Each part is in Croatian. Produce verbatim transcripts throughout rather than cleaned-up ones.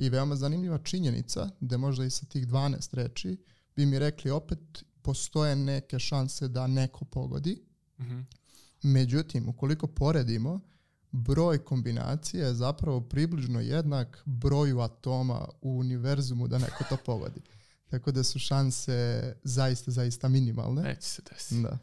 I veoma zanimljiva činjenica, da možda i sa tih dvanaest reči bi mi rekli opet postoje neke šanse da neko pogodi. Mm-hmm. Međutim, ukoliko poredimo, broj kombinacije je zapravo približno jednak broju atoma u univerzumu da neko to pogodi. Tako da su šanse zaista, zaista minimalne. Neće se desiti. Da.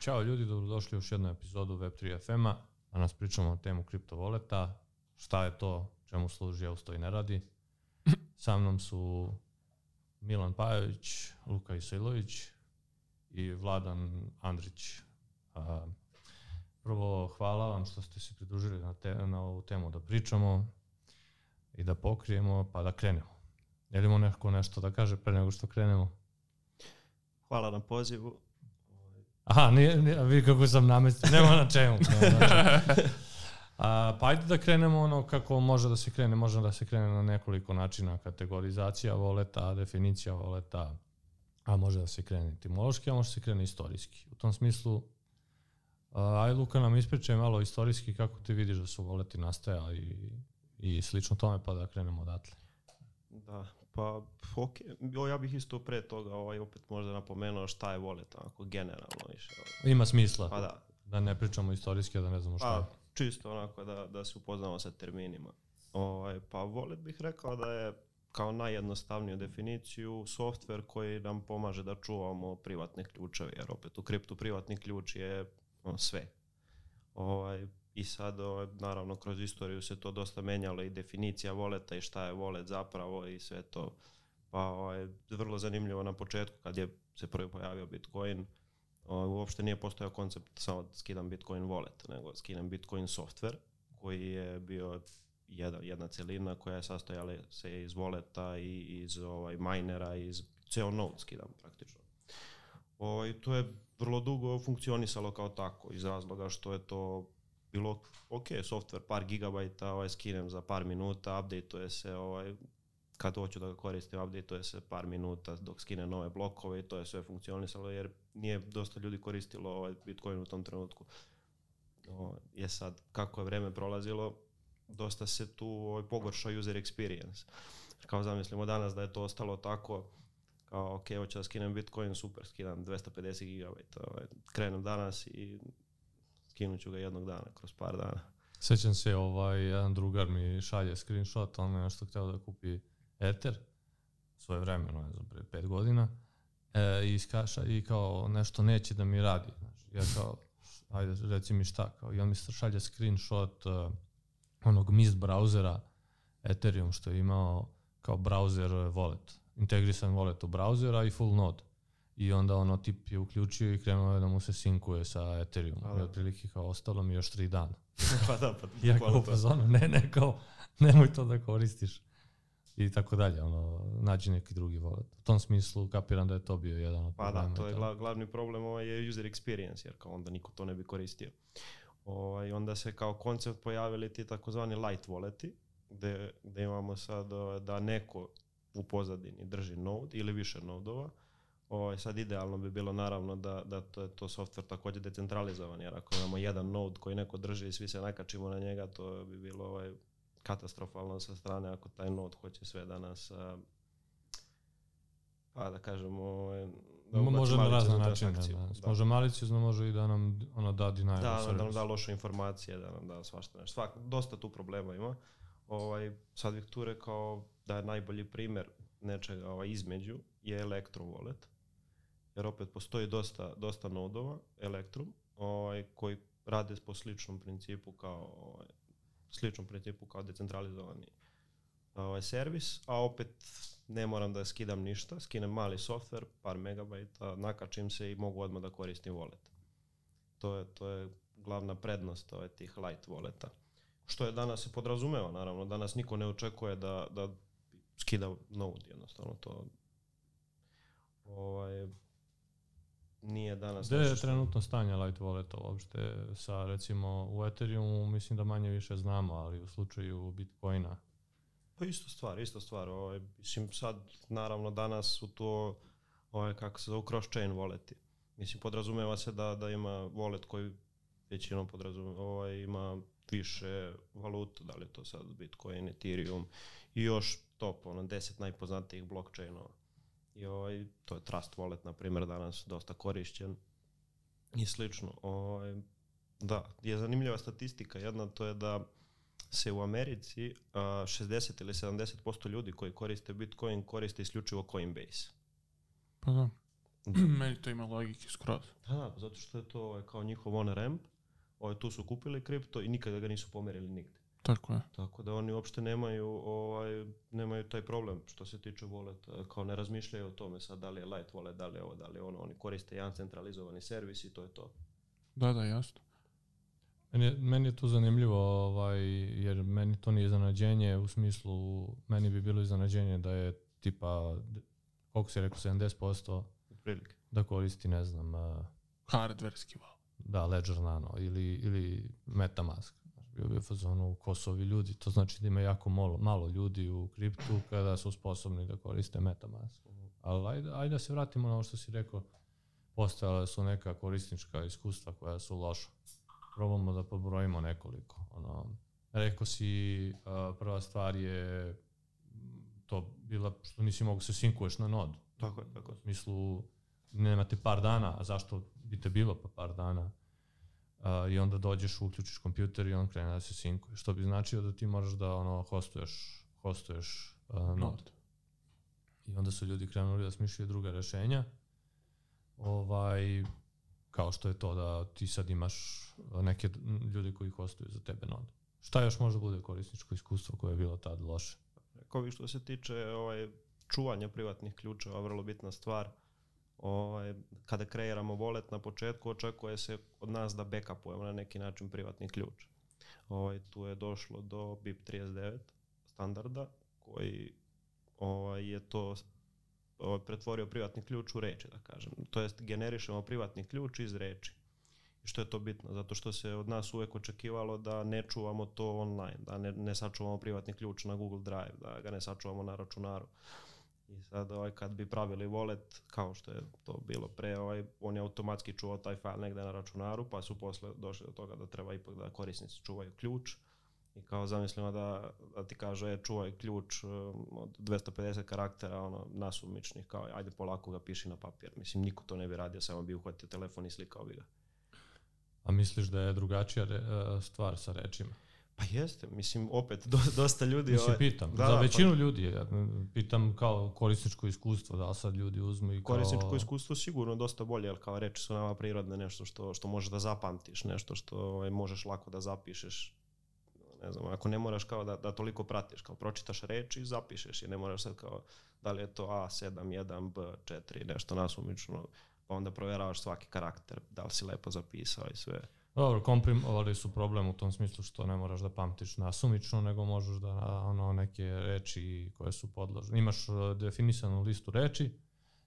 Ćao ljudi, dobrodošli u još jednu epizodu Web tri F M-a. Danas pričamo o temu kriptovoleta, šta je to, čemu služi, a usto i ne radi. Sa mnom su Milan Pajović, Luka Isailović i Vladan Andrić. Prvo, hvala vam što ste se pridružili na, te, na ovu temu da pričamo i da pokrijemo, pa da krenemo. Želimo neko nešto da kaže pre nego što krenemo? Hvala na pozivu. Aha, nije, nije, vidi kako sam namestio, nema na čemu. A, pa ajde da krenemo ono kako može da se krene, može da se krene na nekoliko načina, kategorizacija voleta, definicija voleta, a može da se krene etimološki, a može da se krene istorijski. U tom smislu, aj Luka nam ispričaj malo istorijski kako ti vidiš da su voleti nastajali i, i slično tome, pa da krenemo odatle. Da, pa okay. Ja bih isto pre toga ovaj, opet možda napomenuo šta je volet, onako generalno više. Ima smisla, pa da. Da ne pričamo istorijski, da ne znamo šta je. Pa, čisto onako da, da se upoznamo sa terminima. Ovaj, pa volet bih rekao da je kao najjednostavniju definiciju softver koji nam pomaže da čuvamo privatne ključeve, jer opet u kriptu privatni ključ je on, sve. Ovaj, I sad, naravno, kroz istoriju se to dosta menjalo i definicija voleta i šta je volet zapravo i sve to. Pa je vrlo zanimljivo na početku kad je se prvi pojavio Bitcoin, uopšte nije postojao koncept samo skidam Bitcoin wallet, nego skidam Bitcoin software koji je bio jedna celina koja je sastojala se iz voleta i iz ovaj, minera, iz ceo node skidam praktično. O, i to je vrlo dugo funkcionisalo kao tako iz razloga što je to bilo, ok, softver par gigabajta, ovaj, skinem za par minuta, updateuje se, ovaj, kad hoću da ga koristim, updateuje se par minuta dok skine nove blokove i to je sve funkcionisalo jer nije dosta ljudi koristilo ovaj Bitcoin u tom trenutku. O, je sad, kako je vreme prolazilo, dosta se tu ovaj, pogoršao user experience. Kao zamislimo danas da je to ostalo tako, kao ok, hoću da skinem Bitcoin, super, skinem dvesta pedeset gigabajta, ovaj, krenem danas i skinut ću ga jednog dana, kroz par dana. Sjećam se, ovaj, jedan drugar mi šalje screenshot, on je nešto htio da kupi Ether, svoje vremeno, ne znam, pre pet godina, e, i iskaša i kao nešto neće da mi radi. Znači, ja kao, ajde reci mi šta, kao, i on mi šalje screenshot uh, onog Mist brauzera Ethereum što je imao kao browser wallet, integrisan wallet u brauzera i full node. I onda ono tip je uključio i krenuo da mu se sinkuje sa Ethereum. I otprilike kao ostalo mi još tri dana. Pa da, pa ja kao upozorim, ne, ne, kao nemoj to da koristiš. I tako dalje, ono, nađi neki drugi volet. U tom smislu kapiram da je to bio jedan od problema. Pa da, to je glav, glavni problem ovaj je user experience, jer kao onda niko to ne bi koristio. O, i onda se kao koncept pojavili ti takozvani light voleti, gde, gde imamo sad da neko u pozadini drži node ili više nodova. O, sad idealno bi bilo naravno da, da to je to softver također decentralizovan, jer ako imamo jedan node koji neko drži i svi se nakačimo na njega, to bi bilo ovaj, katastrofalno sa strane ako taj node hoće sve da nas, pa da kažemo, ovaj, da može na razne načine, može maliciozno, može i da nam ono da denial of service. Da, da nam da loše informacije, da nam da svašta nešto. Svak, dosta tu problema ima. Ovaj, sad bih tu rekao da je najbolji primjer nečega ovaj, između je Electrum Wallet. Jer opet postoji dosta, dosta nodova, Electrum, ovaj, koji rade po sličnom principu kao ovaj, sličnom principu kao decentralizovani ovaj, servis, a opet ne moram da skidam ništa, skinem mali softver, par megabajta, nakačim se i mogu odmah da koristim wallet. To je, to je glavna prednost ovaj, tih light walleta. Što je danas se podrazumeva, naravno, danas niko ne očekuje da, da skida node, jednostavno to ovaj, nije danas. Gde je trenutno stanje light walleta uopšte sa recimo u Ethereumu mislim da manje više znamo, ali u slučaju Bitcoina? Pa isto stvar, isto stvar. Ovaj, mislim sad naravno danas su to ovaj, kako se zove cross-chain walleti. Mislim, podrazumeva se da, da ima wallet koji većinom podrazumeva, ovaj, ima više valuta, da li je to sad Bitcoin, Ethereum i još top, ono, deset najpoznatijih blockchainova. I ovaj, to je Trust Wallet, na primjer, danas dosta korišćen i slično. Ovaj, da, je zanimljiva statistika, jedna to je da se u Americi a, šezdeset ili sedamdeset posto ljudi koji koriste Bitcoin koriste isključivo Coinbase. Pa da. Meni to ima logike skroz. Da, zato što je to kao njihov on-ramp, ovaj, tu su kupili kripto i nikada ga nisu pomerili nigde. Tako je. Tako da oni uopšte nemaju, ovaj, nemaju taj problem što se tiče wallet, kao ne razmišljaju o tome sad da li je light wallet, da li je ovo, da li je ono, oni koriste jedan centralizovani servis i to je to. Da, da, jasno. Meni, meni je to zanimljivo, ovaj, jer meni to nije iznenađenje, u smislu, meni bi bilo iznenađenje da je tipa, koliko si rekao, sedamdeset posto prilike da koristi, ne znam, uh, hardverski wallet. Da, Ledger Nano ili, ili MetaMask. Bio bi u fazonu Kosovi ljudi, to znači da ima jako malo, malo ljudi u kriptu kada su sposobni da koriste MetaMask. Ali ajde, ajde da se vratimo na ovo što si rekao, postojala su neka korisnička iskustva koja su loša. Probamo da pobrojimo nekoliko. Ono, rekao si, uh, prva stvar je to bila što nisi mogu se sinkuješ na nodu. Tako je, tako. U smislu, nemate par dana, a zašto bi te bilo pa par dana? Uh, I onda dođeš, uključiš kompjuter i on krene da se sinkuje. Što bi značilo da ti moraš da ono, hostuješ, hostuješ uh, nod. Not. I onda su ljudi krenuli da smišljaju druga rešenja. Ovaj, kao što je to da ti sad imaš neke ljudi koji hostuju za tebe nod. Šta još može bude korisničko iskustvo koje je bilo tad loše? Rekao bih, što se tiče ovaj, čuvanja privatnih ključeva, vrlo bitna stvar. Ovaj, kada kreiramo wallet na početku, očekuje se od nas da backupujemo na neki način privatni ključ. Ovaj, tu je došlo do B I P trideset devet standarda koji ovaj, je to ovaj, pretvorio privatni ključ u reči, da kažem. To jest, generišemo privatni ključ iz reči. I što je to bitno? Zato što se od nas uvek očekivalo da ne čuvamo to online, da ne, ne sačuvamo privatni ključ na Google Drive, da ga ne sačuvamo na računaru. I sad ovaj, kad bi pravili wallet, kao što je to bilo pre, ovaj, on je automatski čuvao taj file negde na računaru, pa su posle došli do toga da treba ipak da korisnici čuvaju ključ. I kao zamislimo da, da ti kažu, je, čuvaj ključ od dvesta pedeset karaktera, ono, nasumičnih, kao ajde polako ga piši na papir. Mislim, niko to ne bi radio, samo bi uhvatio telefon i slikao bi ga. A misliš da je drugačija re, stvar sa rečima? Pa jeste, mislim, opet, dosta ljudi... Mislim, ovaj, pitam, da, za većinu pa, ljudi, ja pitam kao korisničko iskustvo, da sad ljudi uzmu i kao... Korisničko iskustvo sigurno dosta bolje, jer kao reči su nama prirodne, nešto što, što možeš da zapamtiš, nešto što ovaj, možeš lako da zapišeš, ne znam, ako ne moraš kao da, da toliko pratiš, kao pročitaš reči i zapišeš i ne moraš sad kao da li je to A sedam jedan B četiri, nešto nasumično, pa onda provjeravaš svaki karakter, da li si lepo zapisao i sve... Dobro, komprimovali su problem u tom smislu što ne moraš da pamtiš nasumično, nego možeš da ono, neke reči koje su podložene. Imaš definisanu listu reči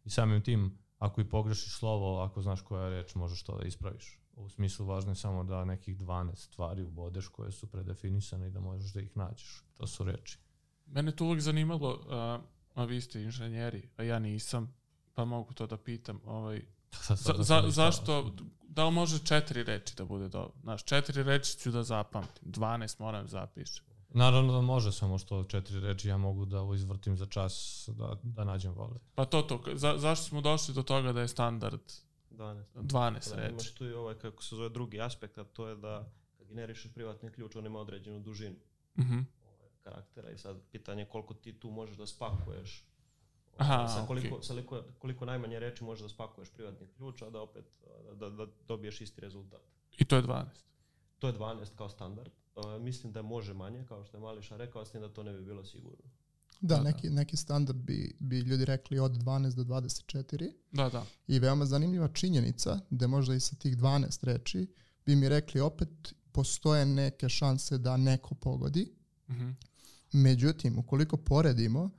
i samim tim, ako i pogrešiš slovo, ako znaš koja je reč, možeš to da ispraviš. U smislu, važno je samo da nekih dvanaest stvari ubodeš koje su predefinisane i da možeš da ih nađeš. To su reči. Mene to uvek zanimalo, a, a vi ste inženjeri, a ja nisam, pa mogu to da pitam. Ovaj, za, za, zašto... Da li može četiri reči da bude dobro? Znaš, četiri reči ću da zapamtim, dvanaest moram zapišem. Naravno da može, samo što četiri reči ja mogu da izvrtim za čas da, da nađem wallet. Pa to to, za, zašto smo došli do toga da je standard dvanaest, dvanaest reči? Imaš tu i ovaj, kako se zove, drugi aspekt, a to je da generišeš privatni ključ, on ima određenu dužinu uh-huh. ovaj, karaktera i sad pitanje je koliko ti tu možeš da spakuješ. Aha, sa koliko, okay. sa koliko, koliko najmanje reči možeš da spakuješ privatni ključ, a da opet da, da dobiješ isti rezultat. I to je dvanaest? To je dvanaest kao standard. Uh, mislim da može manje, kao što je Mališa rekao, s tim da to ne bi bilo sigurno. Da, da neki, da. neki standard bi, bi ljudi rekli od dvanaest do dvadeset četiri. Da, da. I veoma zanimljiva činjenica da možda i sa tih dvanaest reči bi mi rekli opet postoje neke šanse da neko pogodi. Mm-hmm. Međutim, ukoliko poredimo,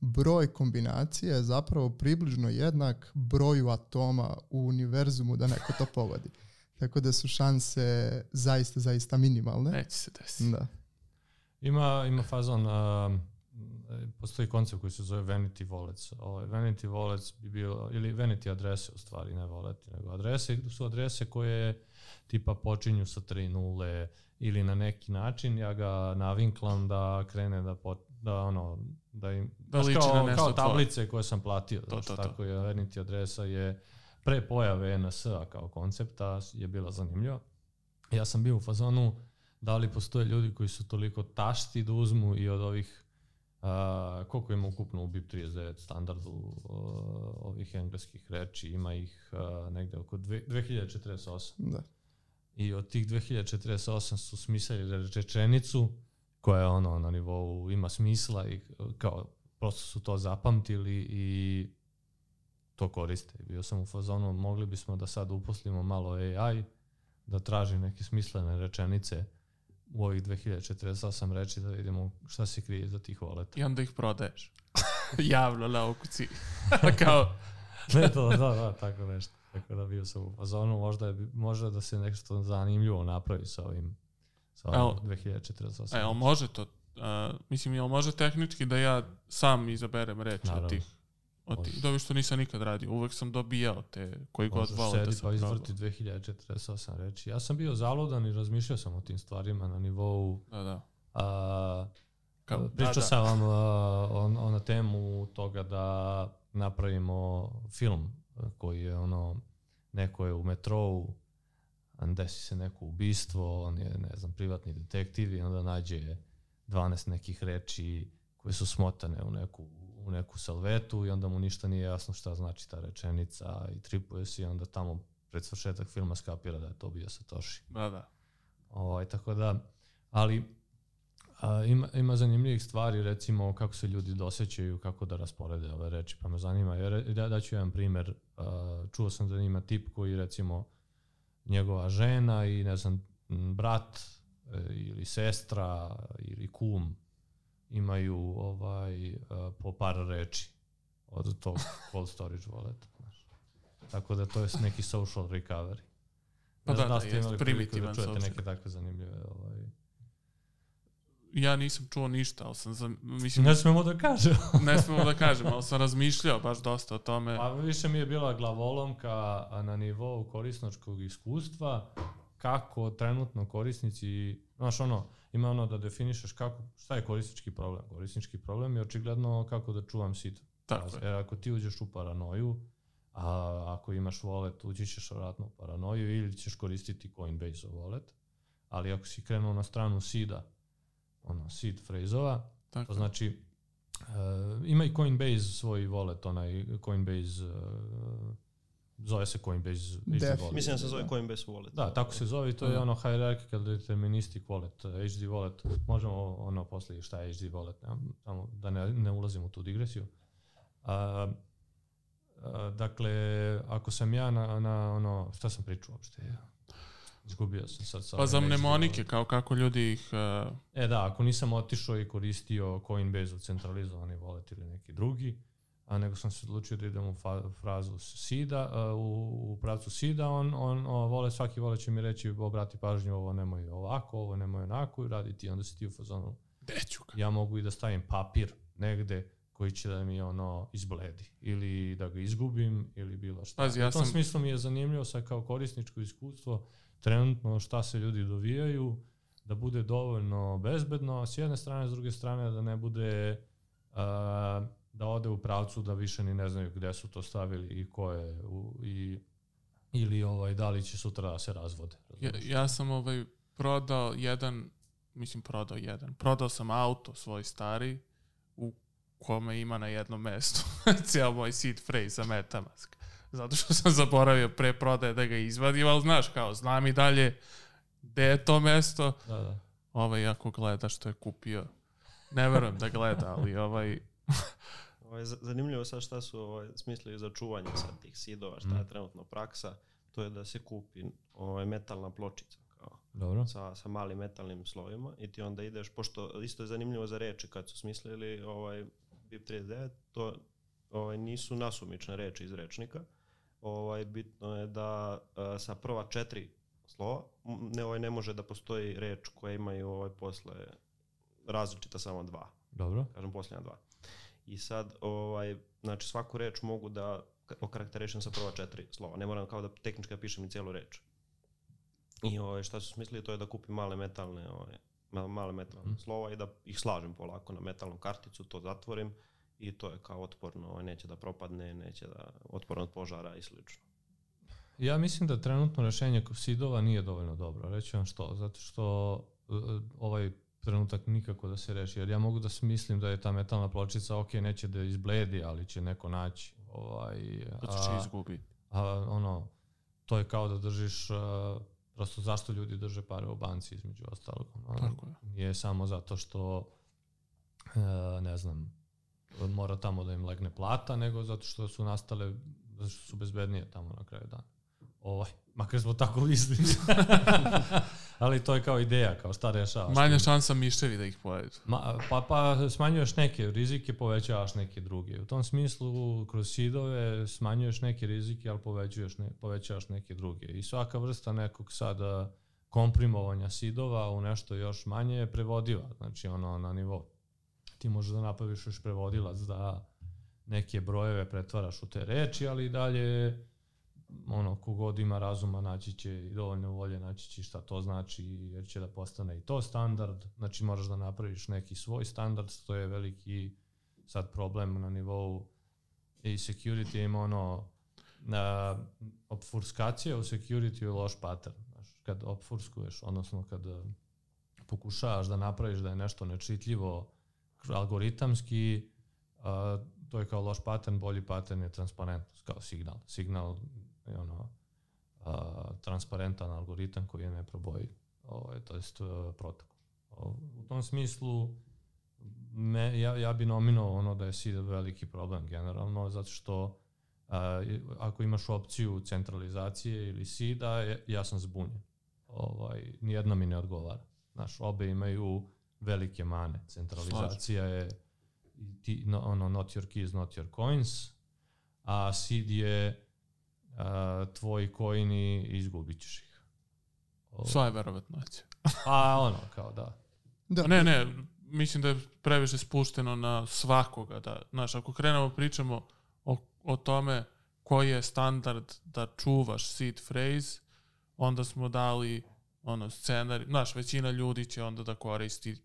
broj kombinacije je zapravo približno jednak broju atoma u univerzumu da neko to pogodi. Tako da su šanse zaista, zaista minimalne. Neće se desiti. Da. Ima, ima fazon uh, postoji koncept koji se zove vanity wallets. Vanity wallets bi bio, ili vanity adrese u stvari, ne wallet, nego adrese, su adrese koje tipa počinju sa tri nule ili na neki način ja ga navinklam da krene da, pot, da ono, da im, da kao, kao tablice tvoje koje sam platio. To, znači, to, to. Tako je, vanity adresa je pre pojave E N S-a kao koncepta je bila zanimljiva. Ja sam bio u fazonu da li postoje ljudi koji su toliko tašti da uzmu i od ovih Uh, koliko ima ukupno u B I P trideset devet standardu uh, ovih engleskih reči, ima ih uh, negde oko dve hiljade četrdeset osam. Da. I od tih dve hiljade četrdeset osam su smislili rečenicu koja je ono na nivou ima smisla i kao prosto su to zapamtili i to koriste. Bio sam u fazonu, mogli bismo da sad uposlimo malo A I da traži neke smislene rečenice u ovih dve hiljade četrdeset osam reči da vidimo šta se krije za tih voleta. I onda ih prodaješ. Javno na okuci. Kao... ne, to, da, da, tako nešto. Tako da bio sam u fazonu. Možda, možda da se nešto zanimljivo napravi sa ovim, sa ovim el, dve hiljade četrdeset osam. Evo, može to. A, mislim, jel može tehnički da ja sam izaberem reči od tih? Od tih dobi što nisam nikad radio. Uvek sam dobijao te koji god voleta. Možeš sedi pa izvrti dve hiljade četrdeset osam reči. Ja sam bio zaludan i razmišljao sam o tim stvarima na nivou... Da, da. A, Kao, pričao da, da. sam vam on, on na temu toga da napravimo film koji je ono... Neko je u metrou, desi se neko ubistvo, on je, ne znam, privatni detektiv i onda nađe dvanaest nekih reči koje su smotane u neku u neku salvetu i onda mu ništa nije jasno šta znači ta rečenica i tripuje se i onda tamo pred svršetak filma skapira da je to bio Satoshi. Da, da. O, tako da, ali a, ima, ima zanimljivih stvari, recimo kako se ljudi dosećaju, kako da rasporede ove reči, pa me zanima. Ja daću jedan primer, a, čuo sam da ima tip koji recimo njegova žena i ne znam, brat ili sestra ili kum imaju ovaj uh, po par reči od tog cold storage walleta. Tako da to je neki social recovery. Pa da, da, da ste imali priliku da čujete neke takve zanimljive... Ovaj... Ja nisam čuo ništa, ali sam... Zam... Mislim, ne smemo da kažem. ne smemo da kažem, ali sam razmišljao baš dosta o tome. Pa više mi je bila glavolomka na nivou korisničkog iskustva, kako trenutno korisnici... Znaš ono, ima ono da definišeš kako, šta je korisnički problem. Korisnički problem je očigledno kako da čuvam sit. Tako je. Jer ako ti uđeš u paranoju, a ako imaš wallet, uđi ćeš vratno u paranoju ili ćeš koristiti Coinbase wallet. Ali ako si krenuo na stranu seeda, ono seed phrase-ova, to znači uh, ima i Coinbase svoj wallet, onaj Coinbase uh, zove se Coinbase. Def, mislim da se zove Coinbase Wallet. Da, tako se zove i to je ono hierarchical deterministic wallet, H D wallet. Možemo ono poslije šta je H D wallet, samo da ne, ne ulazim u tu digresiju. A, a, dakle, ako sam ja na, na ono, šta sam pričao uopšte? Izgubio sam sad sa... Pa za mnemonike, kao kako ljudi ih... Uh... E da, ako nisam otišao i koristio Coinbase-u centralizovani wallet ili neki drugi, a nego sam se odlučio da idem u frazu seeda, u pravcu seeda, on, on o, vole, svaki vole će mi reći obrati pažnju, ovo nemoj ovako, ovo nemoj onako i radi ti, onda si ti u fazonu. Ja mogu i da stavim papir negde koji će da mi ono izbledi ili da ga izgubim ili bilo šta. Pazi, ja sam... U tom smislu mi je zanimljivo sa kao korisničko iskustvo trenutno šta se ljudi dovijaju, da bude dovoljno bezbedno s jedne strane, s druge strane da ne bude... A, da ode u pravcu da više ni ne znaju gde su to stavili i ko je u, i, ili ovaj, da li će sutra da se razvode. Ja, ja sam ovaj prodao jedan, mislim prodao jedan, prodao sam auto svoj stari u kome ima na jednom mestu cijel moj seed phrase za MetaMask. Zato što sam zaboravio pre prodaje da ga izvadim, ali znaš kao, znam i dalje gde je to mesto. Da, da. Ovaj, ako gleda što je kupio, ne verujem da gleda, ali ovaj... Zanimljivo sad šta su ovaj, smislili za čuvanje sad tih seedova, šta je trenutno praksa, to je da se kupi ovaj, metalna pločica kao, sa, sa malim metalnim slovima i ti onda ideš, pošto isto je zanimljivo za reči kad su smislili ovaj, B I P trideset devet, to ovaj, nisu nasumične reči iz rečnika, ovaj, bitno je da a, sa prva četiri slova ne, ovaj, ne može da postoji reč koja imaju ovaj, posle različita samo dva. Dobro. Kažem posljednja dva. I sad, ovaj, znači svaku reč mogu da okarakterišem sa prva četiri slova. Ne moram kao da tehnički da pišem i cijelu reč. I ovaj, šta su smislili, to je da kupim male metalne, ovaj, male metalne mm. slova i da ih slažem polako na metalnu karticu, to zatvorim i to je kao otporno, ovaj, neće da propadne, neće da otporno od požara i slično. Ja mislim da trenutno rješenje sidova nije dovoljno dobro. Reći vam što, zato što ovaj trenutak nikako da se reši, jer ja mogu da mislim da je ta metalna pločica ok, neće da izbledi, ali će neko naći. Ovaj, to će izgubi. A, ono, to je kao da držiš, a, prosto zašto ljudi drže pare u banci između ostalog. Ono, nije samo zato što, a, ne znam, mora tamo da im legne plata, nego zato što su nastale, zato što su bezbednije tamo na kraju dana. Ovaj, makar smo tako mislili. Ali to je kao ideja, kao šta rešavaš. Manja šansa mišljevi da ih pojedu. Ma, pa, pa smanjuješ neke rizike, povećavaš neke druge. U tom smislu, kroz sidove smanjuješ neke rizike, ali povećuješ ne, povećavaš neke druge. I svaka vrsta nekog sada komprimovanja sidova u nešto još manje je prevodiva. Znači ono na nivou. Ti možeš da napraviš još prevodilac da neke brojeve pretvaraš u te reči, ali i dalje ono, kogod ima razuma naći će i dovoljno volje naći će šta to znači, jer će da postane i to standard. Znači moraš da napraviš neki svoj standard, to je veliki sad problem na nivou i security, ima ono na, opfurskacija u security je loš pattern. Znači, kad opfurskuješ, odnosno kad pokušavaš da napraviš da je nešto nečitljivo algoritamski, a, to je kao loš pattern, bolji pattern je transparentnost, kao signal. Signal je ono, a, transparentan algoritam koji je neprobojiv, to jest protokol. U tom smislu, me, ja, ja bi nominuo ono da je SID veliki problem generalno, zato što a, ako imaš opciju centralizacije ili SID-a, ja sam zbunjen. Ovaj, nijedna mi ne odgovara. Znaš, obe imaju velike mane. Centralizacija je ti, no, ono, not your keys, not your coins, a seed je a, tvoji coini izgubit ćeš ih. Sva je verovatno. A ono, kao da. da. Ne, ne, mislim da je previše spušteno na svakoga. Da, znaš, ako krenemo pričamo o, o tome koji je standard da čuvaš seed phrase, onda smo dali ono, scenarij, znaš, većina ljudi će onda da koristi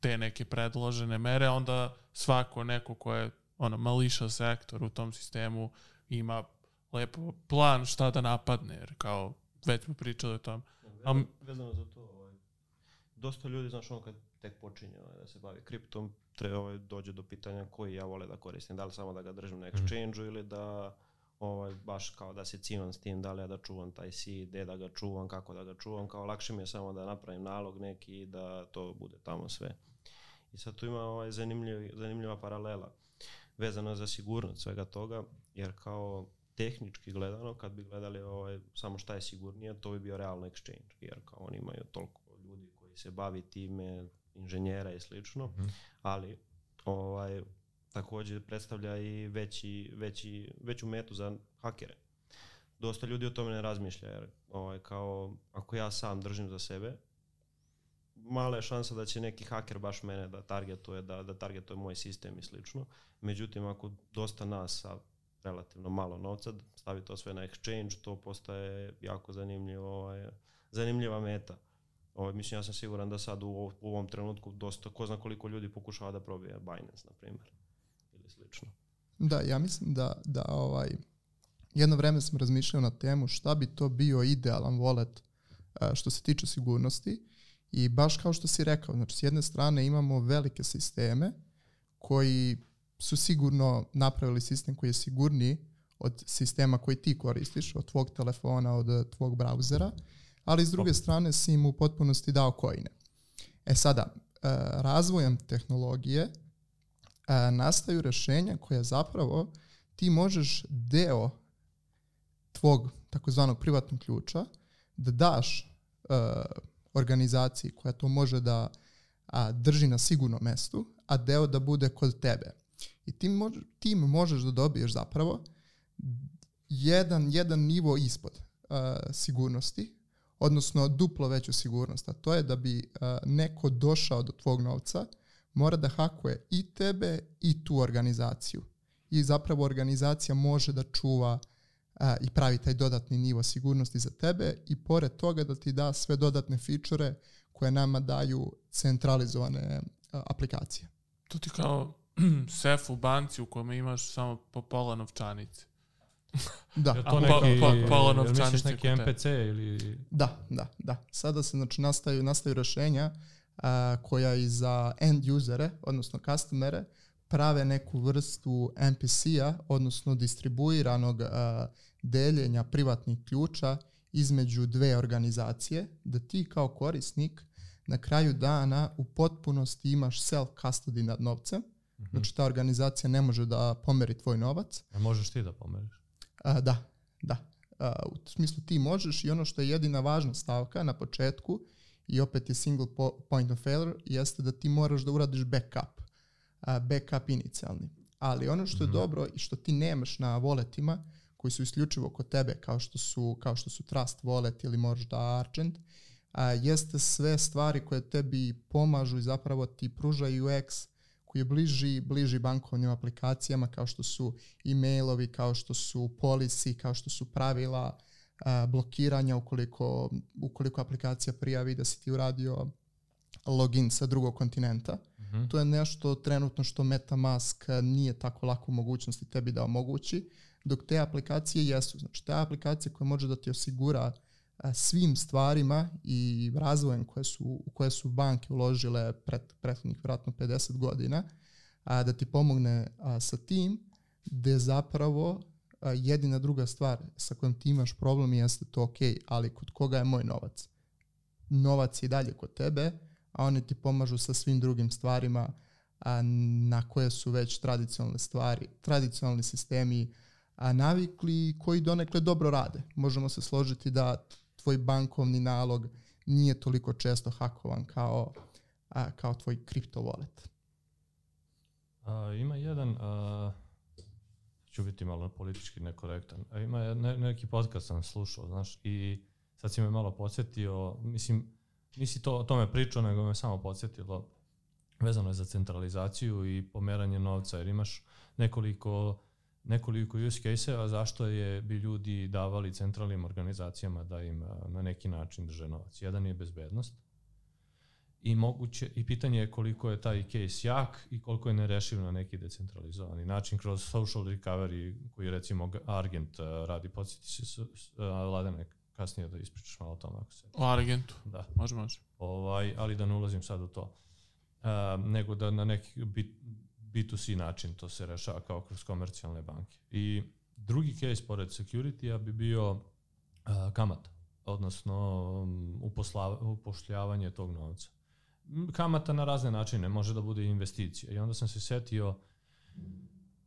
te neke predložene mere, onda svako neko ko je ono, malicious actor u tom sistemu ima lepo plan šta da napadne, jer kao već smo pričali o tom. Vezano, vezano za to, ovaj, dosta ljudi, znaš, ono kad tek počinje ovaj, da se bavi kriptom, treba ovaj, dođe do pitanja koji ja vole da koristim, da li samo da ga držim na exchange-u mm. ili da ovaj, baš kao da se cimam s tim, da li ja da čuvam taj seed, gde da ga čuvam, kako da ga čuvam, kao lakše mi je samo da napravim nalog neki i da to bude tamo sve. I sad tu ima ovaj zanimljiv, zanimljiva paralela vezana za sigurnost svega toga, jer kao tehnički gledano, kad bi gledali ovaj, samo šta je sigurnije, to bi bio realno exchange, jer kao oni imaju toliko ljudi koji se bavi time, inženjera i slično, mm. ali ovaj, također predstavlja i veći, veći, veću metu za hakere. Dosta ljudi o tome ne razmišlja, jer ovaj, kao ako ja sam držim za sebe, mala je šansa da će neki haker baš mene da targetuje, da, da targetuje moj sistem i slično. Međutim, ako dosta nas sa relativno malo novca stavi to sve na exchange, to postaje jako zanimljivo, ovaj, zanimljiva meta. Ovaj, mislim, ja sam siguran da sad u, u ovom trenutku dosta, ko zna koliko ljudi pokušava da probije Binance, na primjer, ili slično. Da, ja mislim da, da ovaj, jedno vreme sam razmišljao na temu šta bi to bio idealan wallet što se tiče sigurnosti. I baš kao što si rekao, znači s jedne strane imamo velike sisteme koji su sigurno napravili sistem koji je sigurniji od sistema koji ti koristiš, od tvog telefona, od tvog brauzera, ali s druge strane si im u potpunosti dao kojine. E sada, razvojem tehnologije nastaju rješenja koja zapravo ti možeš deo tvog takozvanog privatnog ključa da daš organizaciji koja to može da a, drži na sigurnom mestu, a deo da bude kod tebe. I ti mož, tim možeš da dobiješ zapravo jedan, jedan nivo ispod a, sigurnosti, odnosno duplo veću sigurnost, a to je da bi a, neko došao do tvog novca, mora da hakuje i tebe i tu organizaciju. I zapravo organizacija može da čuva a, i pravi taj dodatni nivo sigurnosti za tebe i pored toga da ti da sve dodatne feature koje nama daju centralizovane a, aplikacije. To ti kao sef u banci u kojem imaš samo po pola novčanice. Da. Pa, pola novčanice. Misliš neki M P C ili... Da, da, da. Sada se znači, nastaju, nastaju rješenja a, koja i za end usere, odnosno customere, prave neku vrstu N P C-a, odnosno distribuiranog a, deljenja privatnih ključa između dve organizacije, da ti kao korisnik na kraju dana u potpunosti imaš self-custody nad novcem. Mm-hmm. Znači ta organizacija ne može da pomeri tvoj novac. A možeš ti da pomeriš? A, da, da. A, u smislu ti možeš i ono što je jedina važna stavka na početku i opet je single po- point of failure jeste da ti moraš da uradiš backup. backup inicijalni. Ali ono što je dobro i što ti nemaš na walletima koji su isključivo kod tebe kao što su, kao što su Trust Wallet ili možda Argent, a, jeste sve stvari koje tebi pomažu i zapravo ti pružaju U X koji je bliži, bliži bankovnim aplikacijama kao što su e-mailovi, kao što su policy, kao što su pravila a, blokiranja ukoliko, ukoliko aplikacija prijavi da si ti uradio login sa drugog kontinenta. Mm-hmm. To je nešto trenutno što MetaMask nije tako lako u mogućnosti tebi da omogući, dok te aplikacije jesu. Znači, te aplikacije koje može da ti osigura a, svim stvarima i razvojem koje su, u koje su banke uložile pred, prethodnih vjerojatno pedeset godina, a, da ti pomogne a, sa tim, gde zapravo a, jedina druga stvar sa kojom ti imaš problem jeste to ok, ali kod koga je moj novac? Novac je dalje kod tebe, a oni ti pomažu sa svim drugim stvarima a, na koje su već tradicionalne stvari, tradicionalni sistemi a, navikli koji donekle dobro rade. Možemo se složiti da tvoj bankovni nalog nije toliko često hakovan kao, a, kao tvoj kripto wallet. A, ima jedan, a, ću biti malo politički nekorektan, a ima ne, neki podcast sam slušao, znaš, i sad si me malo podsjetio, mislim, nisi to, o tome pričao, nego me samo podsjetilo, vezano je za centralizaciju i pomeranje novca, jer imaš nekoliko, nekoliko use case-eva zašto je bi ljudi davali centralnim organizacijama da im na neki način drže novac. Jedan je bezbednost i, moguće, i pitanje je koliko je taj case jak i koliko je nerešiv na neki decentralizovani način kroz social recovery koji recimo Argent radi. Podsjeti se Vladan kasnije da ispričaš malo o tome. Ako se... O Argentu? Da. Može, može. Ovaj, ali da ne ulazim sad u to. E, nego da na neki B dva C način to se rešava kao kroz komercijalne banke. I drugi case pored security-a bi bio a, kamata, odnosno um, uposla, upošljavanje tog novca. Kamata na razne načine, može da bude investicija. I onda sam se setio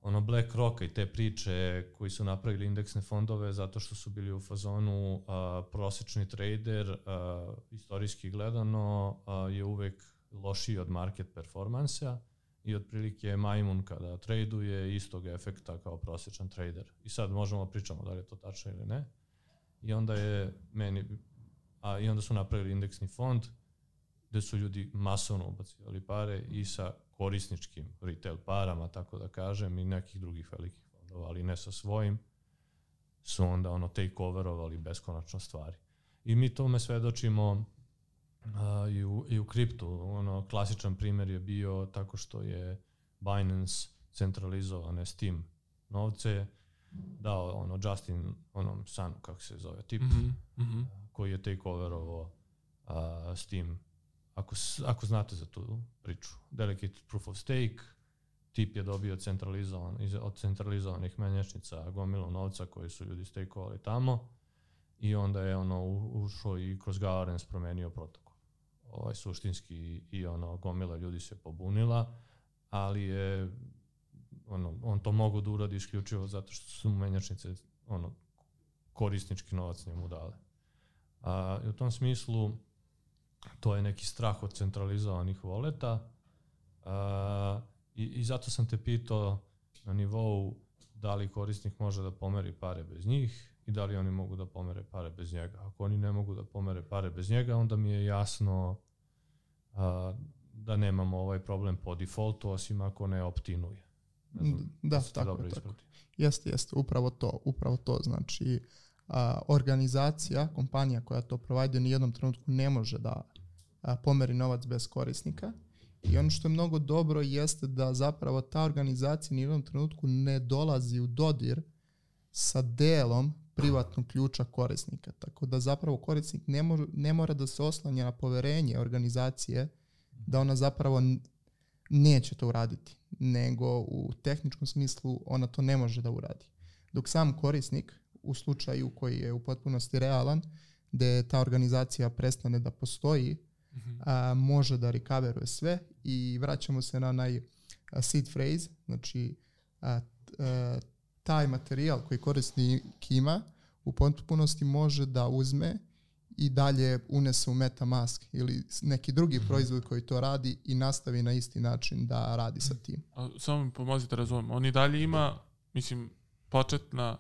ono Black Rocka i te priče koji su napravili indeksne fondove zato što su bili u fazonu a, prosječni trader, a, istorijski gledano, a, je uvek lošiji od market performansa i otprilike majmun kada traduje istog efekta kao prosječan trader. I sad možemo pričamo da li je to tačno ili ne. I onda je meni, a, i onda su napravili indeksni fond gde su ljudi masovno ubacivali pare i sa korisničkim retail parama, tako da kažem, i nekih drugih velikih fondova, ali ne sa svojim, su onda ono take-overovali beskonačno stvari. I mi tome svedočimo a, i, u, i u kriptu. Ono, klasičan primjer je bio tako što je Binance centralizovane Steem novce dao ono Justin onom Sunu, kako se zove, tip, mm-hmm. koji je take-overovo a, Steem. Ako, ako znate za tu priču, Delegate Proof of Stake, tip je dobio centralizovan, od centralizovanih menjačnica gomilu novca koji su ljudi stakeovali tamo i onda je ono ušao i kroz governance promenio protokol. Ovaj suštinski i ono gomila ljudi se pobunila, ali je ono, on to mogao da uradi isključivo zato što su menjačnice ono, korisnički novac njemu dale. A, i u tom smislu to je neki strah od centralizovanih voleta uh, i, i zato sam te pitao na nivou da li korisnik može da pomeri pare bez njih i da li oni mogu da pomere pare bez njega. Ako oni ne mogu da pomere pare bez njega, onda mi je jasno uh, da nemamo ovaj problem po defaultu, osim ako ne optinuje. Da, tako je, tako. Jeste, jeste, upravo to, upravo to, znači a, organizacija, kompanija koja to provajde u nijednom trenutku ne može da a, pomeri novac bez korisnika, i ono što je mnogo dobro jeste da zapravo ta organizacija u nijednom trenutku ne dolazi u dodir sa delom privatnog ključa korisnika, tako da zapravo korisnik ne, mo, ne mora da se oslanja na poverenje organizacije da ona zapravo neće to uraditi, nego u tehničkom smislu ona to ne može da uradi. Dok sam korisnik, u slučaju koji je u potpunosti realan, gde ta organizacija prestane da postoji, mm-hmm. a, može da recoveruje sve, i vraćamo se na onaj a, seed phrase, znači a, a, taj materijal koji korisnik ima u potpunosti može da uzme i dalje unese u MetaMask ili neki drugi proizvod koji to radi i nastavi na isti način da radi sa tim. A, samo mi pomozite, razumijem. On i dalje ima, mislim, početna,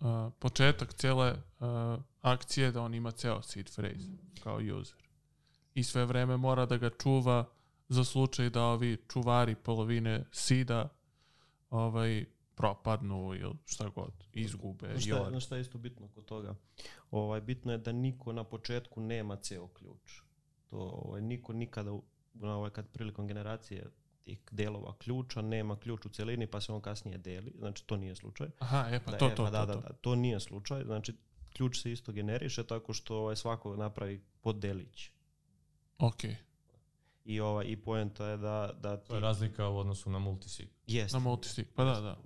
uh, početak cijele uh, akcije da on ima ceo seed phrase kao user. I sve vreme mora da ga čuva za slučaj da ovi čuvari polovine seeda ovaj, propadnu ili šta god, izgube. Na šta, na šta je isto bitno kod toga? Ovaj, bitno je da niko na početku nema ceo ključ. To, ovaj, niko nikada ovaj, kad prilikom generacije tih delova ključa nema ključ u celini pa se on kasnije deli. Znači to nije slučaj. Aha, e pa da, to, to, to, da, to, to. Da, da, to nije slučaj. Znači ključ se isto generiše tako što ovaj, svako napravi podelić. Okej. Okay. I, ovaj, i poenta je da... da ti... To je razlika u odnosu na multisig. Jeste. Na multisig, pa da, da.